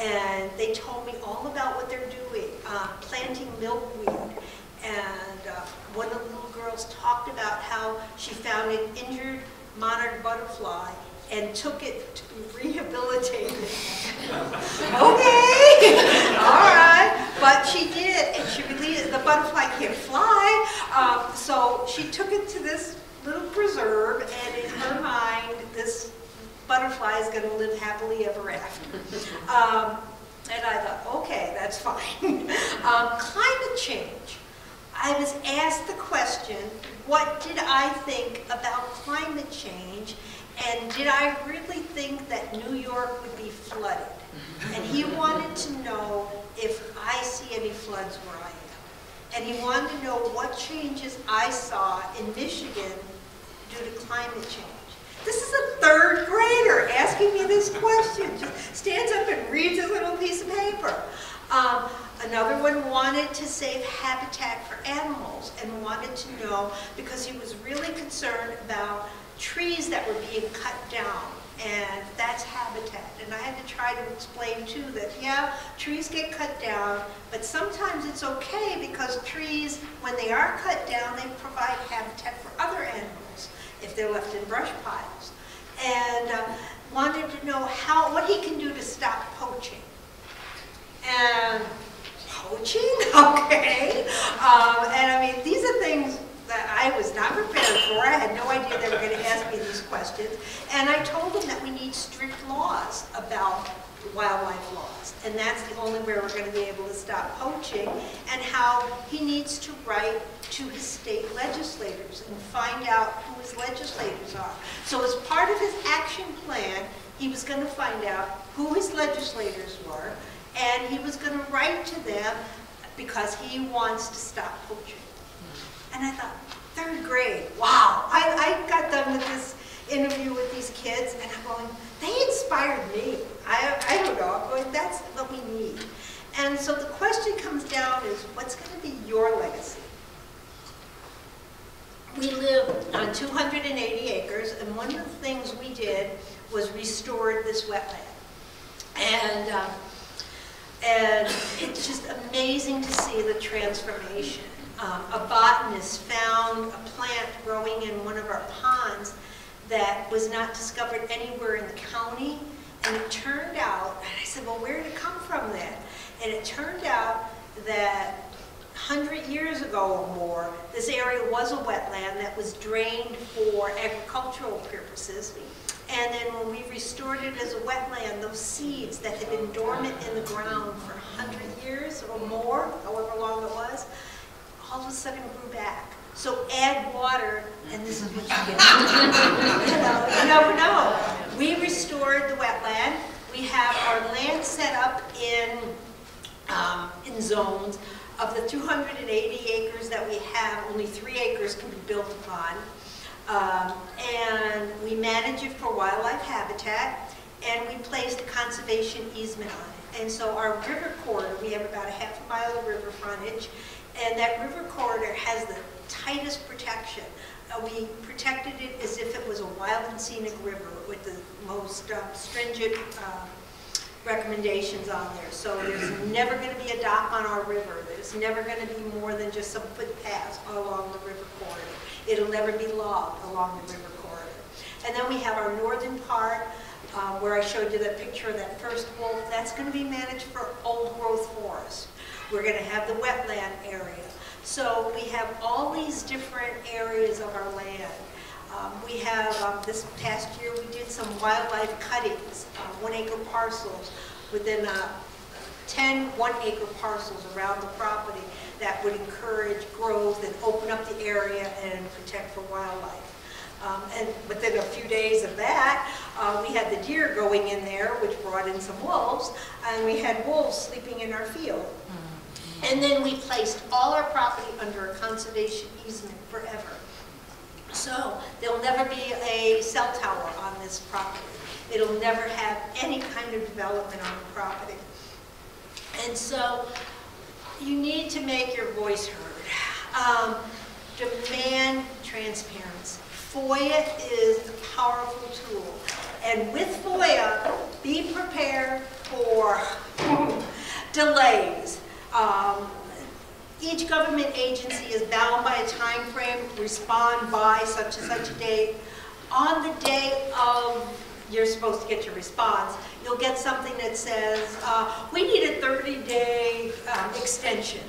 And they told me all about what they're doing, uh, planting milkweed. And uh, one of the little girls talked about how she found an injured monarch butterfly and took it to be rehabilitated. Okay, all right. But she did, and she released, the butterfly can't fly, um, so she took it to this little preserve, and in her mind, this butterfly is gonna live happily ever after. Um, and I thought, okay, that's fine. um, climate change. I was asked the question, what did I think about climate change? And did I really think that New York would be flooded? And he wanted to know if I see any floods where I am. And he wanted to know what changes I saw in Michigan due to climate change. This is a third grader asking me this question. Just stands up and reads a little piece of paper. Um, another one wanted to save habitat for animals and wanted to know, because he was really concerned about trees that were being cut down, and that's habitat. And I had to try to explain too that, yeah, trees get cut down, but sometimes it's okay because trees, when they are cut down, they provide habitat for other animals if they're left in brush piles. And uh, wanted to know how, what he can do to stop poaching. And poaching, okay. Um, and I mean, these are things that I was not prepared for. I had no idea they were going to ask me these questions. And I told them that we need strict laws about wildlife laws. And that's the only way we're going to be able to stop poaching. And how he needs to write to his state legislators and find out who his legislators are. So as part of his action plan, he was going to find out who his legislators were, and he was going to write to them because he wants to stop poaching. And I thought, third grade, wow. I, I got done with this interview with these kids, and I'm going, they inspired me. I, I don't know, I'm going, that's what we need. And so the question comes down is, what's going to be your legacy? We live on two hundred eighty acres, and one of the things we did was restored this wetland. And, um, and it's just amazing to see the transformation. Um, a botanist found a plant growing in one of our ponds that was not discovered anywhere in the county. And it turned out, and I said, well, where did it come from then? And it turned out that one hundred years ago or more, this area was a wetland that was drained for agricultural purposes. And then when we restored it as a wetland, those seeds that had been dormant in the ground for one hundred years or more, however long it was, all of a sudden grew back. So add water, and this is what you get. You know, you never know. We restored the wetland. We have our land set up in, um, in zones. Of the two hundred eighty acres that we have, only three acres can be built upon. Um, and we manage it for wildlife habitat, and we place the conservation easement on it. And so our river corridor, we have about a half a mile of river frontage, and that river corridor has the tightest protection. Uh, we protected it as if it was a wild and scenic river with the most uh, stringent uh, recommendations on there. So there's never going to be a dock on our river. There's never going to be more than just some footpaths along the river corridor. It'll never be logged along the river corridor. And then we have our northern part uh, where I showed you that picture of that first wolf. That's going to be managed for old growth forest. We're going to have the wetland area. So we have all these different areas of our land. Um, we have, um, this past year, we did some wildlife cuttings, uh, one acre parcels, within uh, ten one acre parcels around the property that would encourage growth and open up the area and protect for wildlife. Um, and within a few days of that, uh, we had the deer going in there, which brought in some wolves, and we had wolves sleeping in our field. And then we placed all our property under a conservation easement forever. So there'll never be a cell tower on this property. It'll never have any kind of development on the property. And so you need to make your voice heard. Um, demand transparency. FOIA is a powerful tool. And with FOIA, be prepared for delays. Um, Each government agency is bound by a time frame, respond by such and such a date. On the day of you're supposed to get your response, you'll get something that says, uh, we need a thirty day um, extension.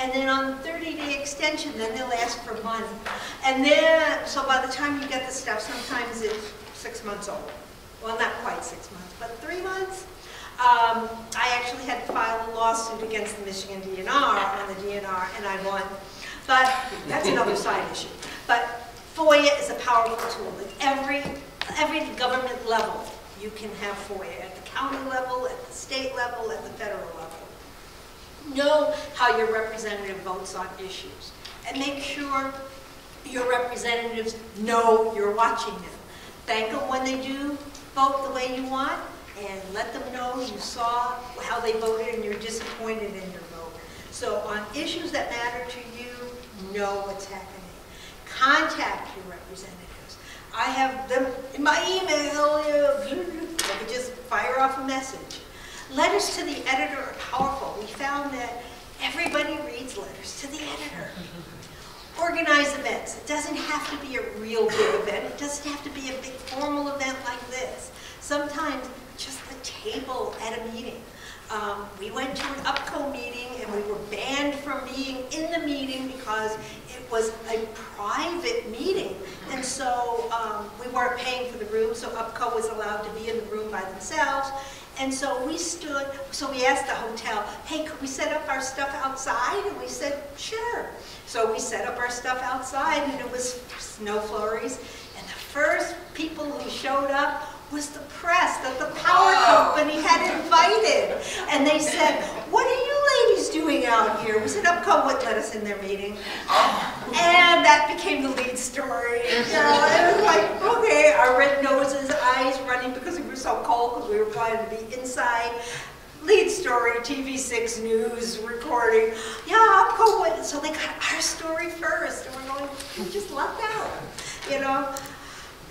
And then on the thirty day extension, then they'll ask for money. And then, so by the time you get the stuff, sometimes it's six months old. Well, not quite six months, but three months. Um, I actually had to file a lawsuit against the Michigan D N R on the D N R, and I won. But that's another side issue. But FOIA is a powerful tool. At every, every government level, you can have FOIA. At the county level, at the state level, at the federal level. Know how your representative votes on issues. And make sure your representatives know you're watching them. Thank them when they do vote the way you want, and let them know you saw how they voted and you're disappointed in your vote. So on issues that matter to you, know what's happening. Contact your representatives. I have them in my email. I could just fire off a message. Letters to the editor are powerful. We found that everybody reads letters to the editor. Organize events. It doesn't have to be a real big event. It doesn't have to be a big formal event like this. Sometimes just a table at a meeting. Um, we went to an UPCO meeting and we were banned from being in the meeting because it was a private meeting. And so um, we weren't paying for the room, so UPCO was allowed to be in the room by themselves. And so we stood, so we asked the hotel, hey, could we set up our stuff outside? And we said, sure. So we set up our stuff outside, and it was snow flurries. And the first people who showed up was the press that the power company had invited. And they said, what are you ladies doing out here? We said, Upco would let us in their meeting. And that became the lead story. So it was like, okay, our red noses, eyes running because we were so cold because we were trying to be inside. Lead story, T V six News recording. Yeah, Upco would. So they got our story first. And we're going, we just lucked out, you know?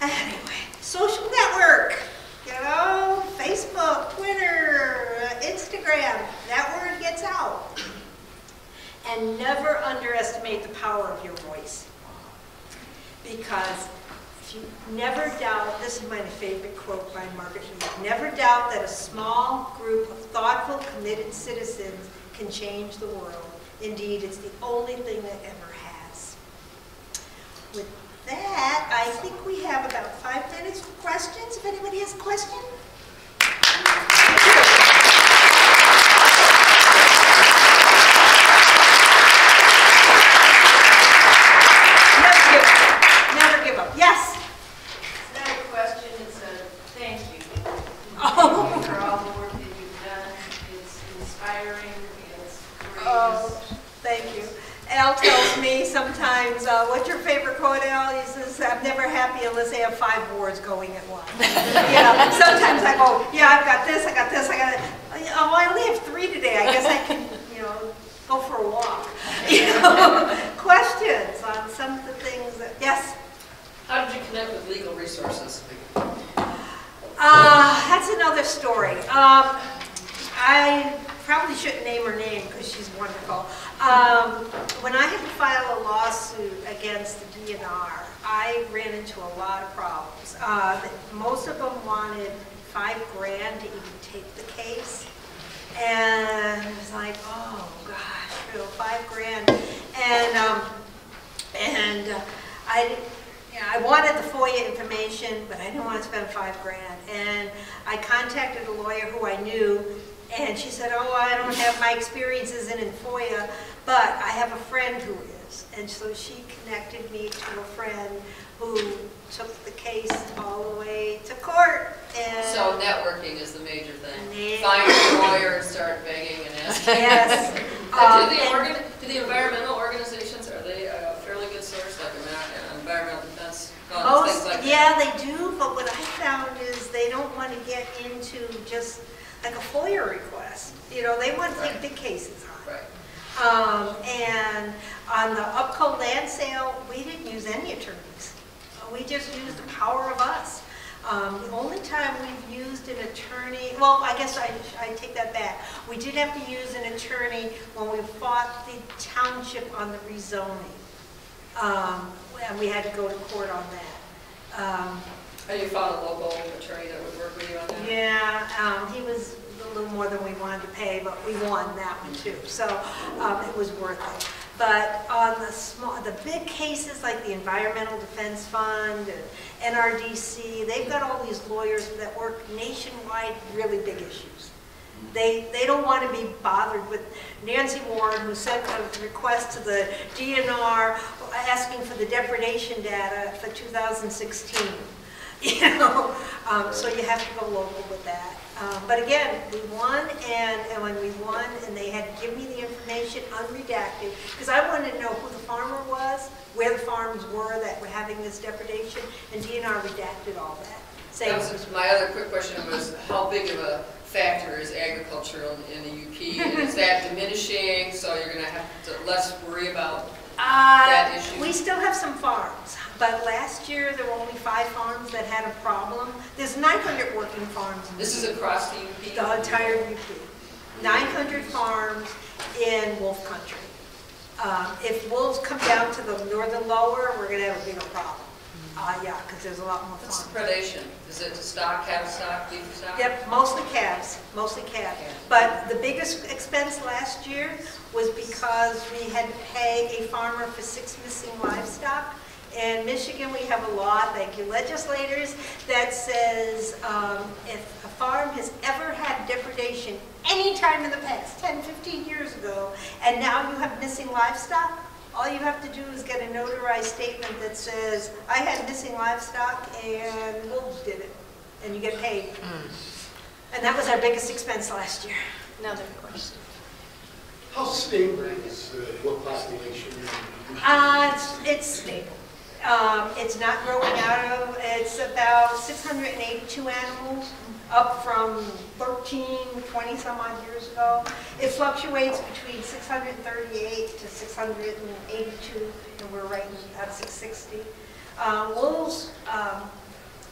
Anyway, social network, you know, Facebook, Twitter, Instagram, that word gets out. And never underestimate the power of your voice. Because if you never doubt, this is my favorite quote by Margaret Mead, never doubt that a small group of thoughtful, committed citizens can change the world. Indeed, it's the only thing that ever has. With that, I think we have about five minutes for questions. If anybody has a question? Never give up. Never give up. Yes? It's not a question, it's a thank you. Oh. Thank you for all the work that you've done. It's inspiring, it's great. Oh, thank you. Al tells me sometimes, uh, what's your favorite quote, Al? He says, I'm never happy unless I have five words going at once. You know, sometimes I go, yeah, I've got this, I got this, I got it. Oh, I only have three today. I guess I can, you know, go for a walk. You know, questions on some of the things that, yes? How did you connect with legal resources? Uh, that's another story. Um, I... probably shouldn't name her name because she's wonderful. Um, when I had to file a lawsuit against the D N R, I ran into a lot of problems. Uh, most of them wanted five grand to even take the case. And it was like, oh gosh, you know, five grand. And, um, and uh, I, you know, I wanted the FOIA information, but I didn't want to spend five grand. And I contacted a lawyer who I knew. And she said, oh, I don't have my experiences in FOIA, but I have a friend who is. And so she connected me to a friend who took the case all the way to court. And so networking is the major thing. Find a lawyer and start begging and asking. Yes. um, do, the organ do the environmental organizations, are they a fairly good source, like American Environmental Defense? Funds, most, like yeah, that? They do, but what I found is they don't want to get into just like a FOIA request. You know, they want to take big cases on. Right. Um, and on the Upco land sale, we didn't use any attorneys. We just used the power of us. Um, the only time we've used an attorney, well, I guess I, I take that back. We did have to use an attorney when we fought the township on the rezoning. Um, and we had to go to court on that. Um, And you found a local attorney that would work with you on that? Yeah, um, he was a little more than we wanted to pay, but we won that one too. So um, it was worth it. But on the small, the big cases like the Environmental Defense Fund and N R D C, they've got all these lawyers that work nationwide, really big issues. They, they don't want to be bothered with Nancy Warren, who sent a request to the D N R asking for the depredation data for two thousand sixteen. You know, um, so you have to go local with that. Um, but again, we won, and, and when we won, and they had to give me the information unredacted, because I wanted to know who the farmer was, where the farms were that were having this depredation, and D N R redacted all that. Same was, my other quick question was, how big of a factor is agriculture in, in the U P? And is that diminishing, so you're going to have to less worry about Uh, that issue? We still have some farms, but last year there were only five farms that had a problem. There's nine hundred working farms. This is across the U P? The entire U P. nine hundred farms in wolf country. Uh, if wolves come down to the northern lower, we're going to have a bigger problem. Uh, yeah, because there's a lot more farms. What's the predation? Is it stock, calf stock, beef stock? Yep, mostly calves, mostly calves. Yeah. But the biggest expense last year was because we had to pay a farmer for six missing livestock, In Michigan, we have a law, thank you legislators, that says um, if a farm has ever had depredation any time in the past, ten, fifteen years ago, and now you have missing livestock, all you have to do is get a notarized statement that says, I had missing livestock and wolves did it, and you get paid. Mm. And that was our biggest expense last year. Another question. How stable is the wolf population? Uh, it's, it's stable. Um, it's not growing out of, it's about six hundred eighty-two animals, up from thirteen, twenty some odd years ago. It fluctuates between six hundred thirty-eight to six hundred eighty-two, and we're right at six sixty. Uh, wolves, um,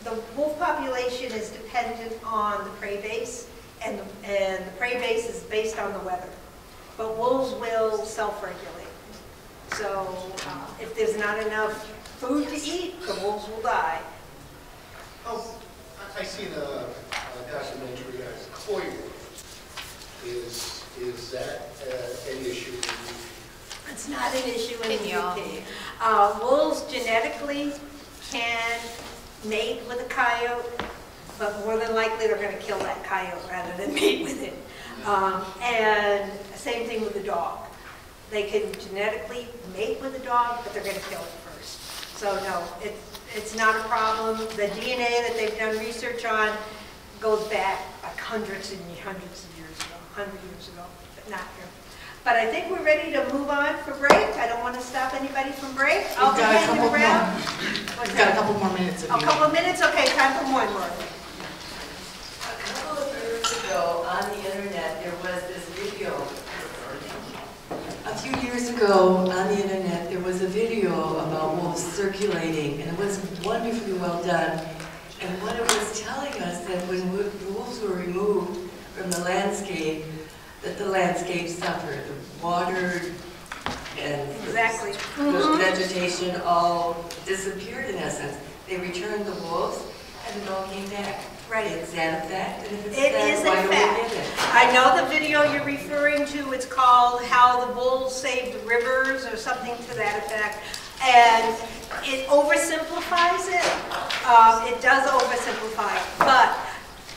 the wolf population is dependent on the prey base, and the, and the prey base is based on the weather. But wolves will self-regulate. So uh, if there's not enough food to eat, the wolves will die. Oh, I see the uh, documentary as coy wolf. Is, is that uh, an issue? It's not an issue in the U K. Uh, wolves genetically can mate with a coyote, but more than likely they're going to kill that coyote rather than mate with it. Um, and same thing with the dog. They can genetically mate with a dog, but they're going to kill it first. So no, it, it's not a problem. The D N A that they've done research on goes back like hundreds and hundreds of years ago, hundred years ago, but not here. But I think we're ready to move on for break. I don't want to stop anybody from break. I'll be hanging around. We've got a couple more minutes. A couple of minutes? Okay, time for one more. A couple of years ago on the internet, there was this video. A few years ago on the internet, there was a video about wolves circulating, and it was wonderfully well done. And what it was telling us that when wolves were removed from the landscape, that the landscape suffered. The water and exactly. the, mm-hmm. the vegetation all disappeared in essence. They returned the wolves, and it all came back. Right. Is that a fact? It is a fact. I know the video you're referring to. It's called How the Wolves Saved the Rivers or something to that effect. And it oversimplifies it. Um, it does oversimplify it. But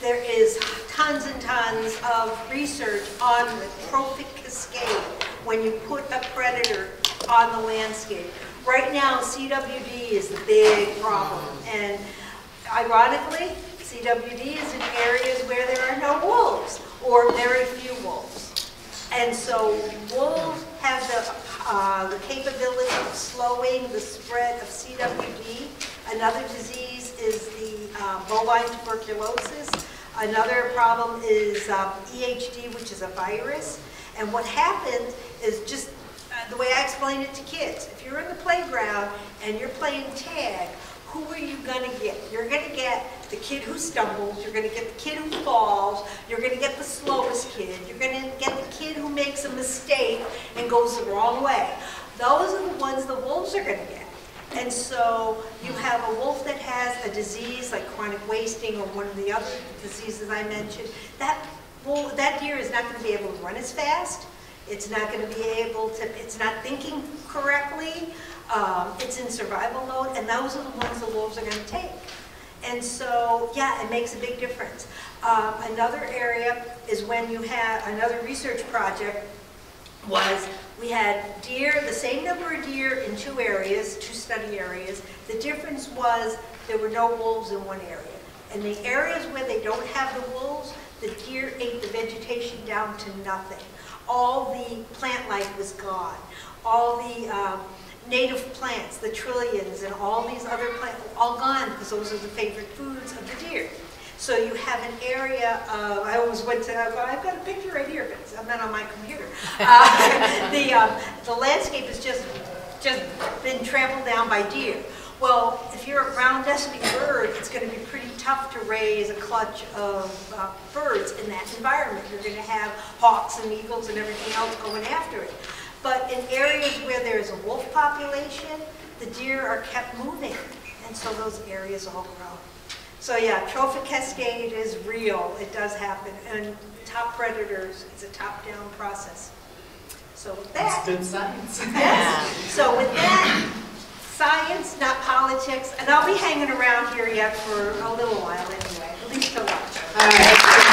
there is tons and tons of research on the trophic cascade when you put a predator on the landscape. Right now, C W D is the big problem. And ironically, C W D is in areas where there are no wolves, or very few wolves. And so wolves have the, uh, the capability of slowing the spread of C W D. Another disease is the uh, bovine tuberculosis. Another problem is um, E H D, which is a virus. And what happens is just uh, the way I explain it to kids. If you're in the playground and you're playing tag, who are you going to get? You're going to get the kid who stumbles, you're going to get the kid who falls, you're going to get the slowest kid, you're going to get the kid who makes a mistake and goes the wrong way. Those are the ones the wolves are going to get. And so you have a wolf that has a disease like chronic wasting or one of the other diseases I mentioned. That, wolf, that deer is not going to be able to run as fast. It's not going to be able to, it's not thinking correctly. Um, it's in survival mode, and those are the ones the wolves are going to take. And so, yeah, it makes a big difference. Um, another area is when you have another research project was we had deer, the same number of deer in two areas, two study areas. The difference was there were no wolves in one area. And the areas where they don't have the wolves, the deer ate the vegetation down to nothing. All the plant life was gone. All the um, native plants, the trillions, and all these other plants, all gone because those are the favorite foods of the deer. So you have an area of, I always went to, I've got a picture right here, but it's, I'm not on my computer. Uh, the, um, the landscape has just, just been trampled down by deer. Well, if you're a round nesting bird, it's going to be pretty tough to raise a clutch of uh, birds in that environment. You're going to have hawks and eagles and everything else going after it. But in areas where there's a wolf population, the deer are kept moving. And so those areas all grow. So yeah, trophic cascade is real. It does happen. And top predators, it's a top-down process. So with that. That's good science. Yes. So with that, science, not politics, and I'll be hanging around here yet for a little while anyway, at least a lot. All right.